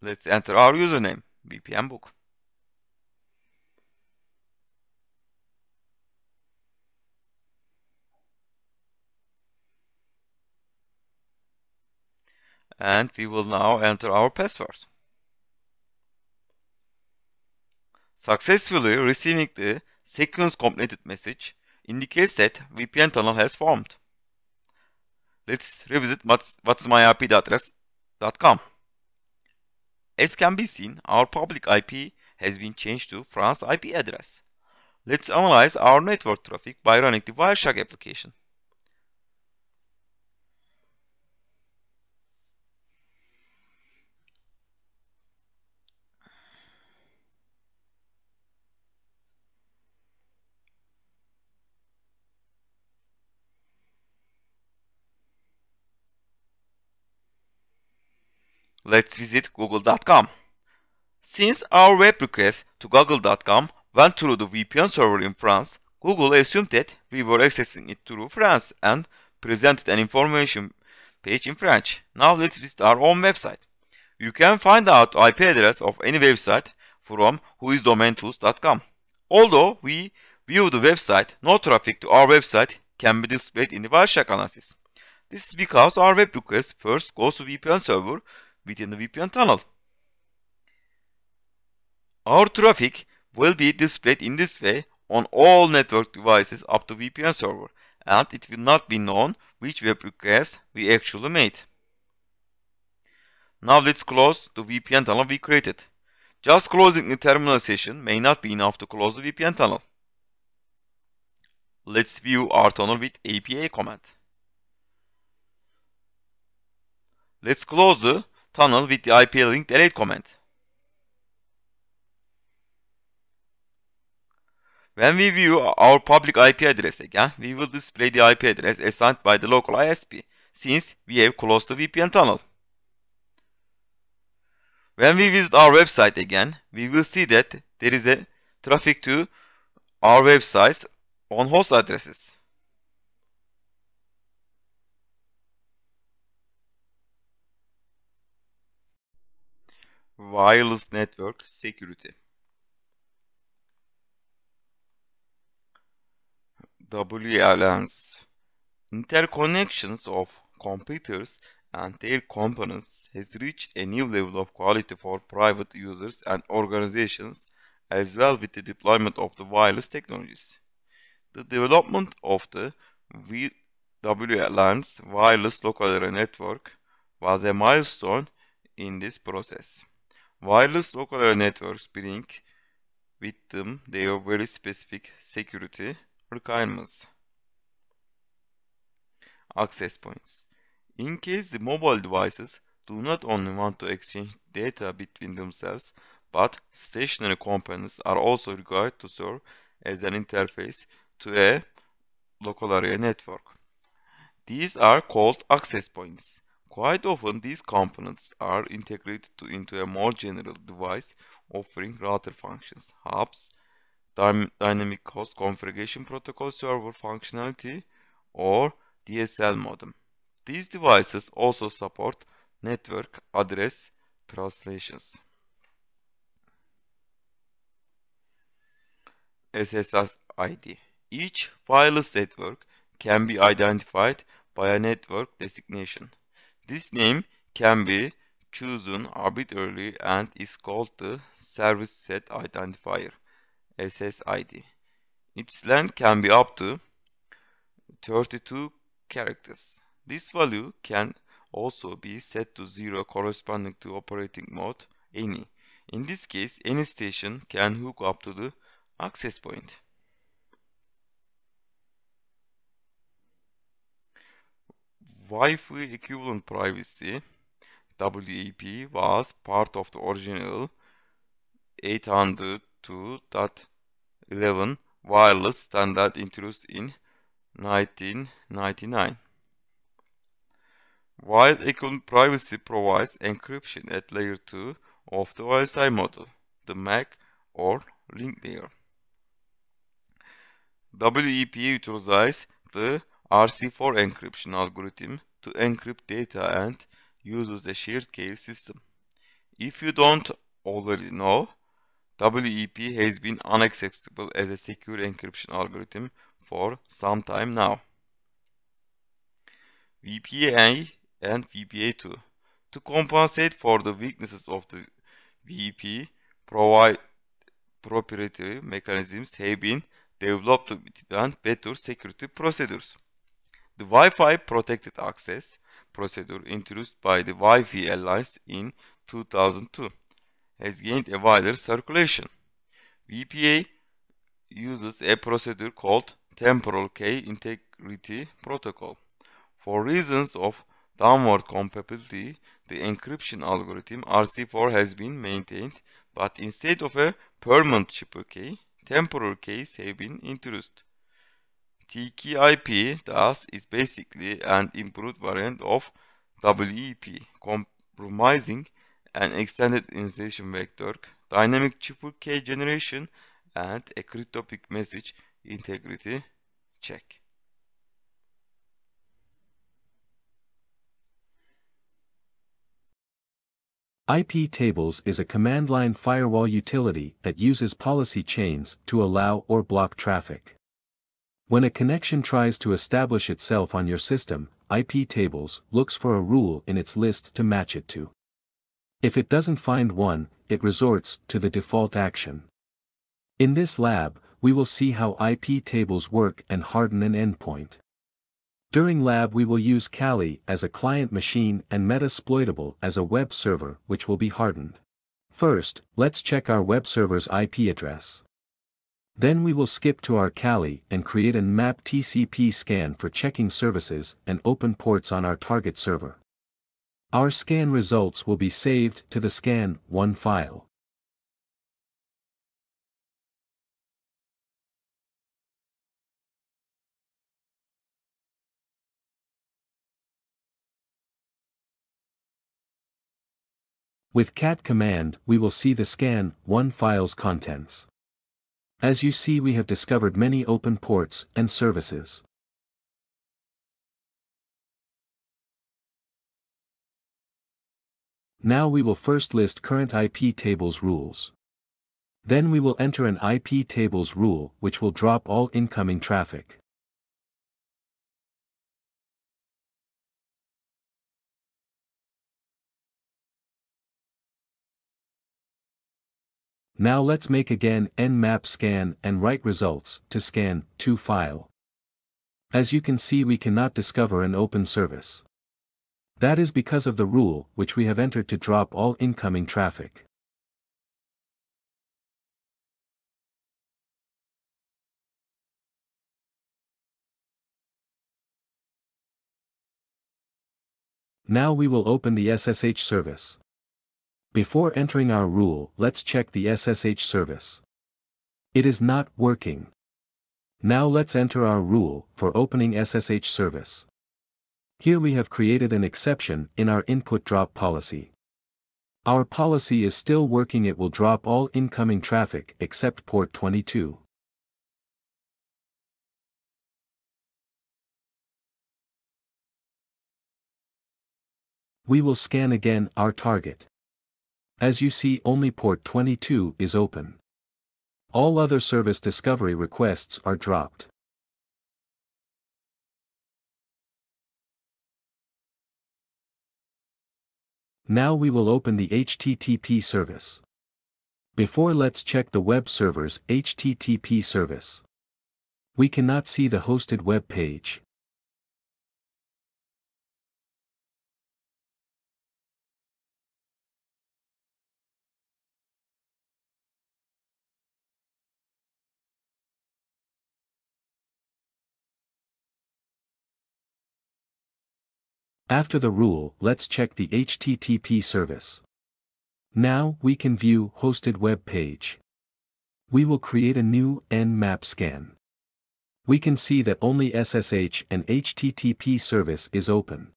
Let's enter our username, VPN book. And we will now enter our password. Successfully receiving the sequence completed message indicates that VPN tunnel has formed. Let's revisit whatsmyipaddress.com. As can be seen, our public IP has been changed to France IP address. Let's analyze our network traffic by running the Wireshark application. Let's visit google.com. Since our web request to google.com went through the VPN server in France, Google assumed that we were accessing it through France and presented an information page in French. Now let's visit our own website. You can find out the IP address of any website from whoisdomaintools.com. Although we view the website, no traffic to our website can be displayed in the Wireshark analysis. This is because our web request first goes to VPN server within the VPN tunnel. Our traffic will be displayed in this way on all network devices up to VPN server, and it will not be known which web request we actually made. Now let's close the VPN tunnel we created. Just closing the terminal session may not be enough to close the VPN tunnel. Let's view our tunnel with APA command. Let's close the tunnel with the IP link delete command. When we view our public IP address again, we will display the IP address assigned by the local ISP, since we have closed the VPN tunnel. When we visit our website again, we will see that there is a traffic to our websites on host addresses. Wireless network security. WLANs. Interconnections of computers and their components has reached a new level of quality for private users and organizations, as well with the deployment of the wireless technologies. The development of the WLANs, wireless local area network, was a milestone in this process. Wireless local area networks bring with them their very specific security requirements. Access points. In case the mobile devices do not only want to exchange data between themselves, but stationary components are also required to serve as an interface to a local area network. These are called access points. Quite often these components are integrated into a more general device offering router functions, hubs, dynamic host configuration protocol server functionality, or DSL modem. These devices also support network address translations. SSL ID. Each wireless network can be identified by a network designation. This name can be chosen arbitrarily and is called the service set identifier, SSID. Its length can be up to 32 characters. This value can also be set to 0 corresponding to operating mode any. In this case, any station can hook up to the access point. Wi-Fi equivalent privacy, WEP, was part of the original 802.11 wireless standard introduced in 1999. While equivalent privacy provides encryption at layer 2 of the OSI model, the MAC or link layer. WEP utilizes the RC4 encryption algorithm to encrypt data and uses a shared key system. If you don't already know, WEP has been unacceptable as a secure encryption algorithm for some time now. VPA and VPA2. To compensate for the weaknesses of the VEP, proprietary mechanisms have been developed to implement better security procedures. The Wi-Fi protected access procedure introduced by the Wi-Fi Alliance in 2002 has gained a wider circulation. VPA uses a procedure called Temporal Key Integrity Protocol. For reasons of downward compatibility, the encryption algorithm RC4 has been maintained, but instead of a permanent shipper key, temporary keys have been introduced. TKIP thus is basically an improved variant of WEP, comprising an extended initiation vector, dynamic triple K generation, and a cryptographic message integrity check. IP tables is a command line firewall utility that uses policy chains to allow or block traffic. When a connection tries to establish itself on your system, IP tables looks for a rule in its list to match it to. If it doesn't find one, it resorts to the default action. In this lab, we will see how IP tables work and harden an endpoint. During lab we will use Kali as a client machine and Metasploitable as a web server which will be hardened. First, let's check our web server's IP address. Then we will skip to our Kali and create a map TCP scan for checking services and open ports on our target server. Our scan results will be saved to the scan1 file. With cat command we will see the scan1 file's contents. As you see, we have discovered many open ports and services. Now we will first list current IP tables rules. Then we will enter an IP tables rule which will drop all incoming traffic. Now let's make again nmap scan and write results to scan2 file. As you can see, we cannot discover an open service. That is because of the rule which we have entered to drop all incoming traffic. Now we will open the SSH service. Before entering our rule, let's check the SSH service. It is not working. Now let's enter our rule for opening SSH service. Here we have created an exception in our input drop policy. Our policy is still working, it will drop all incoming traffic except port 22. We will scan again our target. As you see, only port 22 is open. All other service discovery requests are dropped. Now we will open the HTTP service. Before, let's check the web server's HTTP service. We cannot see the hosted web page. After the rule, let's check the HTTP service. Now we can view hosted web page. We will create a new Nmap scan. We can see that only SSH and HTTP service is open.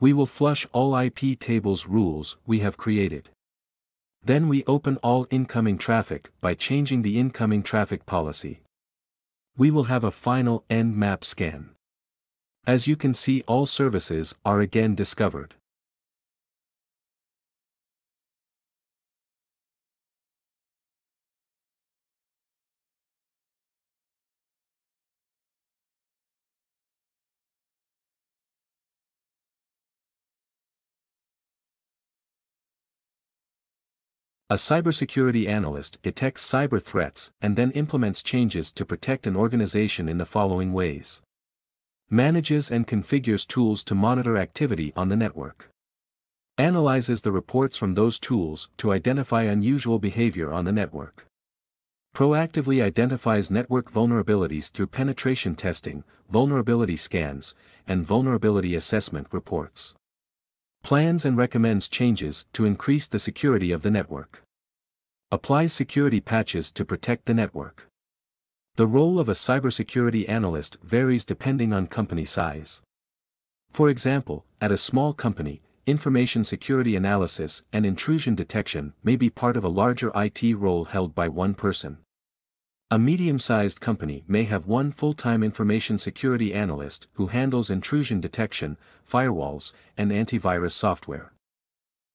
We will flush all IP tables rules we have created. Then we open all incoming traffic by changing the incoming traffic policy. We will have a final Nmap scan. As you can see, all services are again discovered. A cybersecurity analyst detects cyber threats and then implements changes to protect an organization in the following ways. Manages and configures tools to monitor activity on the network. Analyzes the reports from those tools to identify unusual behavior on the network. Proactively identifies network vulnerabilities through penetration testing, vulnerability scans, and vulnerability assessment reports. Plans and recommends changes to increase the security of the network. Applies security patches to protect the network. The role of a cybersecurity analyst varies depending on company size. For example, at a small company, information security analysis and intrusion detection may be part of a larger IT role held by one person. A medium-sized company may have one full-time information security analyst who handles intrusion detection, firewalls, and antivirus software.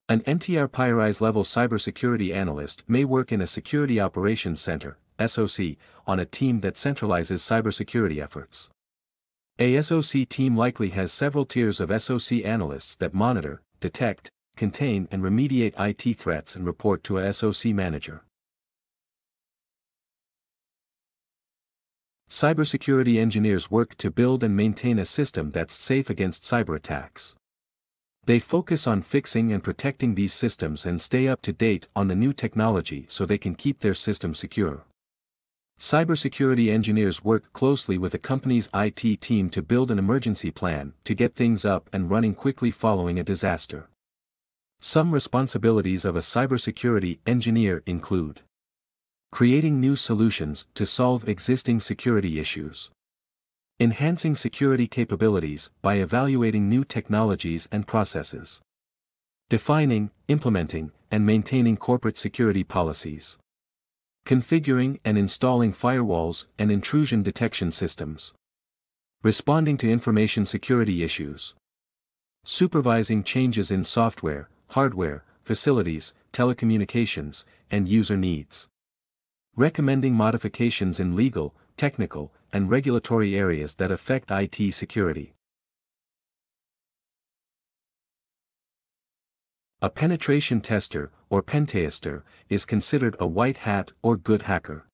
An NTR PIRIS-level cybersecurity analyst may work in a security operations center (SOC) on a team that centralizes cybersecurity efforts. A SOC team likely has several tiers of SOC analysts that monitor, detect, contain, and remediate IT threats and report to a SOC manager. Cybersecurity engineers work to build and maintain a system that's safe against cyber attacks. They focus on fixing and protecting these systems and stay up to date on the new technology so they can keep their system secure. Cybersecurity engineers work closely with a company's IT team to build an emergency plan to get things up and running quickly following a disaster. Some responsibilities of a cybersecurity engineer include creating new solutions to solve existing security issues. Enhancing security capabilities by evaluating new technologies and processes. Defining, implementing, and maintaining corporate security policies. Configuring and installing firewalls and intrusion detection systems. Responding to information security issues. Supervising changes in software, hardware, facilities, telecommunications, and user needs. Recommending modifications in legal, technical, and regulatory areas that affect IT security. A penetration tester, or pentester, is considered a white hat or good hacker.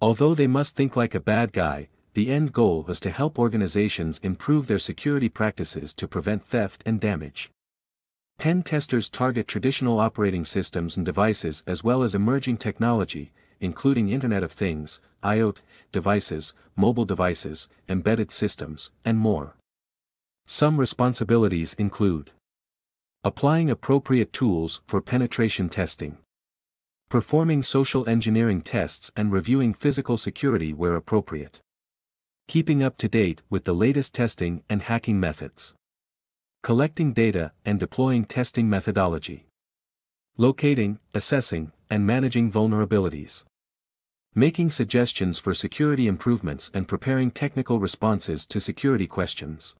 Although they must think like a bad guy, the end goal is to help organizations improve their security practices to prevent theft and damage. Pen testers target traditional operating systems and devices as well as emerging technology, including Internet of Things, IoT, devices, mobile devices, embedded systems, and more. Some responsibilities include applying appropriate tools for penetration testing, performing social engineering tests and reviewing physical security where appropriate, keeping up to date with the latest testing and hacking methods. Collecting data and deploying testing methodology. Locating, assessing, and managing vulnerabilities. Making suggestions for security improvements and preparing technical responses to security questions.